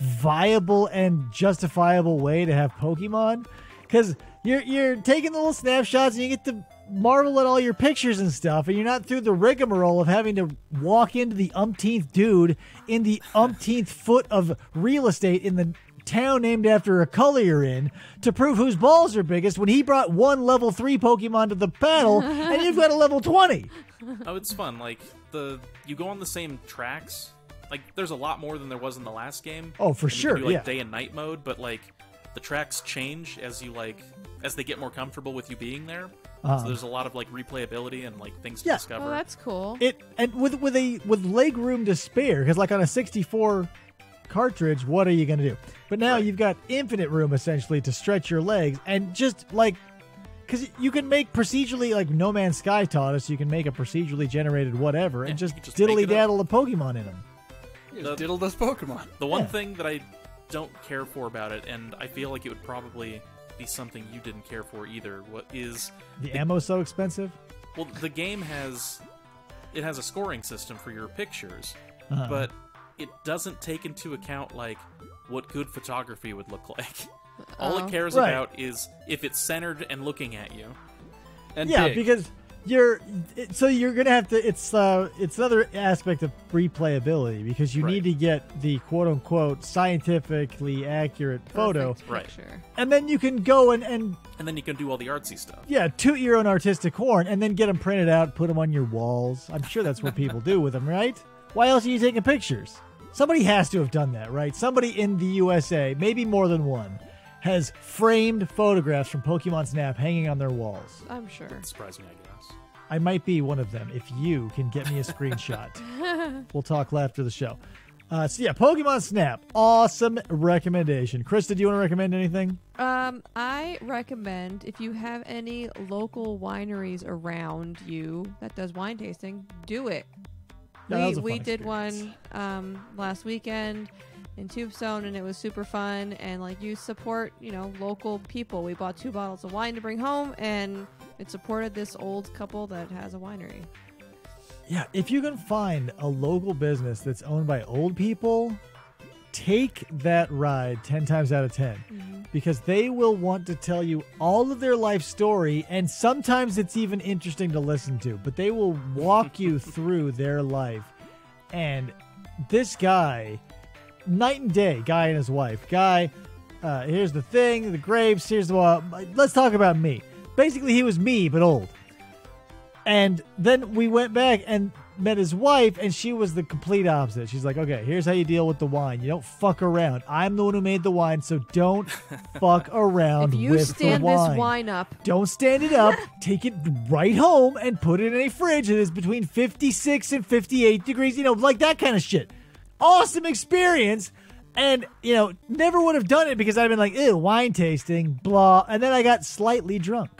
viable and justifiable way to have Pokemon. Because you're, you're taking the little snapshots and you get to marvel at all your pictures and stuff, and you're not through the rigmarole of having to walk into the umpteenth dude in the umpteenth foot of real estate in the town named after a color you're in to prove whose balls are biggest when he brought one level three Pokemon to the battle and you've got a level twenty. Oh, it's fun. Like, the you go on the same tracks. Like, there's a lot more than there was in the last game. Oh, for and sure. You do, like, yeah. Day and night mode, but like the tracks change as you like as they get more comfortable with you being there. Uh-huh. So there's a lot of like replayability and like things to yeah. discover. Oh, that's cool. It and with with a with leg room to spare, because like on a sixty-four cartridge, what are you gonna do? But now right. you've got infinite room essentially to stretch your legs and just like because you can make procedurally like No Man's Sky taught us, you can make a procedurally generated whatever yeah, and just, just diddly daddle the Pokemon in them. You just diddle those Pokemon. The one yeah. thing that I don't care for about it, and I feel like it would probably be something you didn't care for either. What is the, the ammo so expensive? Well, the game has it has a scoring system for your pictures, uh-huh. but it doesn't take into account like what good photography would look like. All it cares right. about is if it's centered and looking at you. And yeah, big. because you're so you're gonna have to. It's uh, it's another aspect of replayability because you right. need to get the quote unquote scientifically accurate Perfect photo, right? And then you can go and, and and then you can do all the artsy stuff. Yeah, toot your own artistic horn and then get them printed out, put them on your walls. I'm sure that's what people do with them, right? Why else are you taking pictures? Somebody has to have done that, right? Somebody in the U S A, maybe more than one, has framed photographs from Pokemon Snap hanging on their walls. I'm sure. Doesn't surprise me, I guess. I might be one of them if you can get me a screenshot. We'll talk after the show. Uh, so yeah, Pokemon Snap, awesome recommendation. Krista, do you want to recommend anything? Um, I recommend if you have any local wineries around you that does wine tasting, do it. No, we we did one um, last weekend in Tombstone, and it was super fun. And like you support, you know, local people. We bought two bottles of wine to bring home, and it supported this old couple that has a winery. Yeah, if you can find a local business that's owned by old people, take that ride ten times out of ten, mm-hmm. because they will want to tell you all of their life story, and sometimes it's even interesting to listen to, but they will walk you through their life. And this guy, night and day, guy and his wife, guy, uh, here's the thing, the grapes, here's the, uh, let's talk about me. Basically, he was me, but old. And then we went back and met his wife, and she was the complete opposite. She's like, okay, here's how you deal with the wine. You don't fuck around. I'm the one who made the wine, so don't fuck around with the wine. If you stand this wine up. Don't stand it up. Take it right home and put it in a fridge that is between fifty-six and fifty-eight degrees. You know, like that kind of shit. Awesome experience. And, you know, never would have done it because I'd been like, ew, wine tasting, blah. And then I got slightly drunk.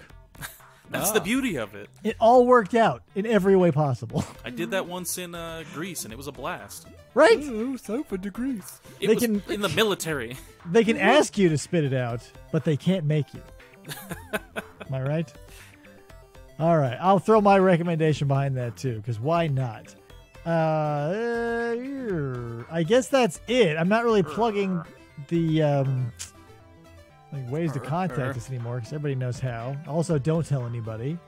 That's ah. the beauty of it. It all worked out in every way possible. I did that once in uh, Greece, and it was a blast. Right? Ooh, sofa to Greece. It they was can, in the military. They can ask you to spit it out, but they can't make you. Am I right? All right. I'll throw my recommendation behind that, too, because why not? Uh, I guess that's it. I'm not really plugging the... Um, Like ways to contact us anymore because everybody knows how. Also, don't tell anybody.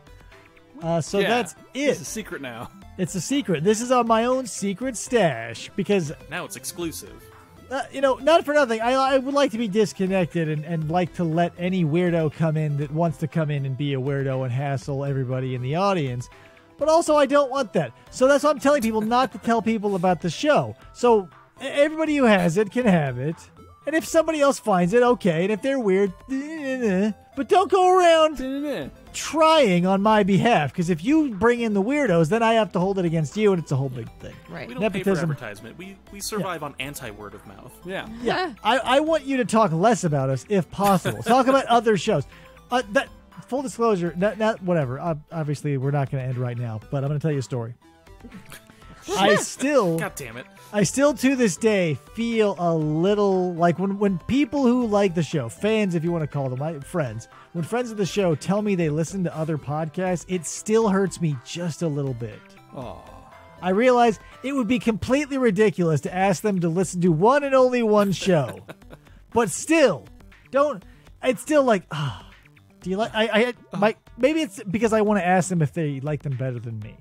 Uh, so yeah, that's it. It's a secret now. It's a secret. This is on my own secret stash because now it's exclusive. Uh, you know, not for nothing. I, I would like to be disconnected and, and like to let any weirdo come in that wants to come in and be a weirdo and hassle everybody in the audience. But also, I don't want that. So that's why I'm telling people not to tell people about the show. So everybody who has it can have it. And if somebody else finds it, okay. And if they're weird, but don't go around trying on my behalf. Because if you bring in the weirdos, then I have to hold it against you, and it's a whole big thing. Right. We don't Nepotism. pay for advertisement. We, we survive yeah. on anti-word of mouth. Yeah. Yeah. I, I want you to talk less about us, if possible. Talk about other shows. Uh, that full disclosure, not, not, whatever. Uh, obviously, we're not going to end right now, but I'm going to tell you a story. I still, God damn it. I still to this day feel a little like when, when people who like the show, fans if you want to call them, my friends, when friends of the show tell me they listen to other podcasts, it still hurts me just a little bit. Aww. I realize it would be completely ridiculous to ask them to listen to one and only one show, but still, don't. It's still like, ah, oh, do you like? I, I, my maybe it's because I want to ask them if they like them better than me.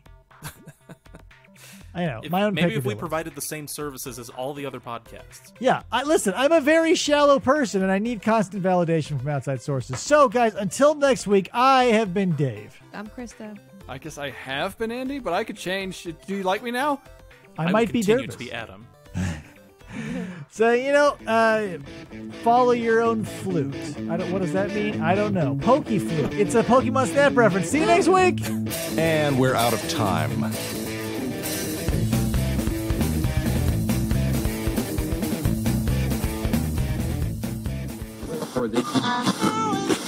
I know. If, my own maybe if we provided the same services as all the other podcasts. Yeah. I, listen, I'm a very shallow person, and I need constant validation from outside sources. So, guys, until next week, I have been Dave. I'm Krista. I guess I have been Andy, but I could change. Do you like me now? I, I might be Dave. to be Adam. So, you know, uh, follow your own flute. I don't. What does that mean? I don't know. Pokey flute. It's a Pokemon Snap reference. See you next week. And we're out of time. For this,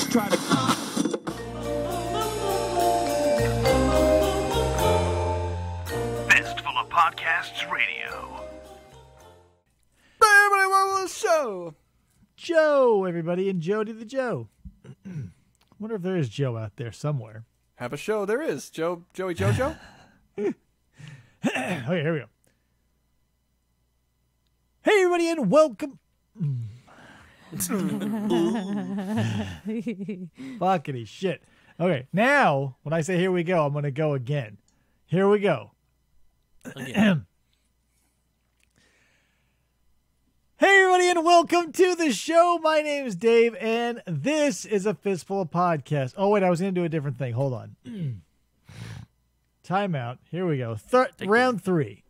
try to Fistful of Podcasts Radio. the show. Joe, everybody, and Joe did the Joe. Wonder if there is Joe out there somewhere. Have a show. There is Joe, Joey, Jojo. Okay, here we go. Hey, everybody, and welcome. Fuckity shit. Okay, now when I say here we go, I'm gonna go again. Here we go. Again. Hey, everybody, and welcome to the show. My name is Dave, and this is a Fistful of Podcast. Oh, wait, I was going to do a different thing. Hold on. Timeout. Here we go. Thir round three.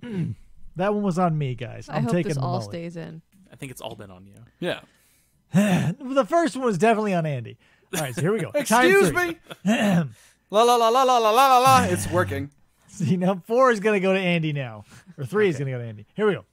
That one was on me, guys. I'm I hope taking this all mullet. stays in. I think it's all been on you. Yeah. The first one was definitely on Andy. All right, so here we go. Excuse me. La, la, la, la, la, la, la, la. It's working. See, now four is going to go to Andy now. Or three okay. is going to go to Andy. Here we go.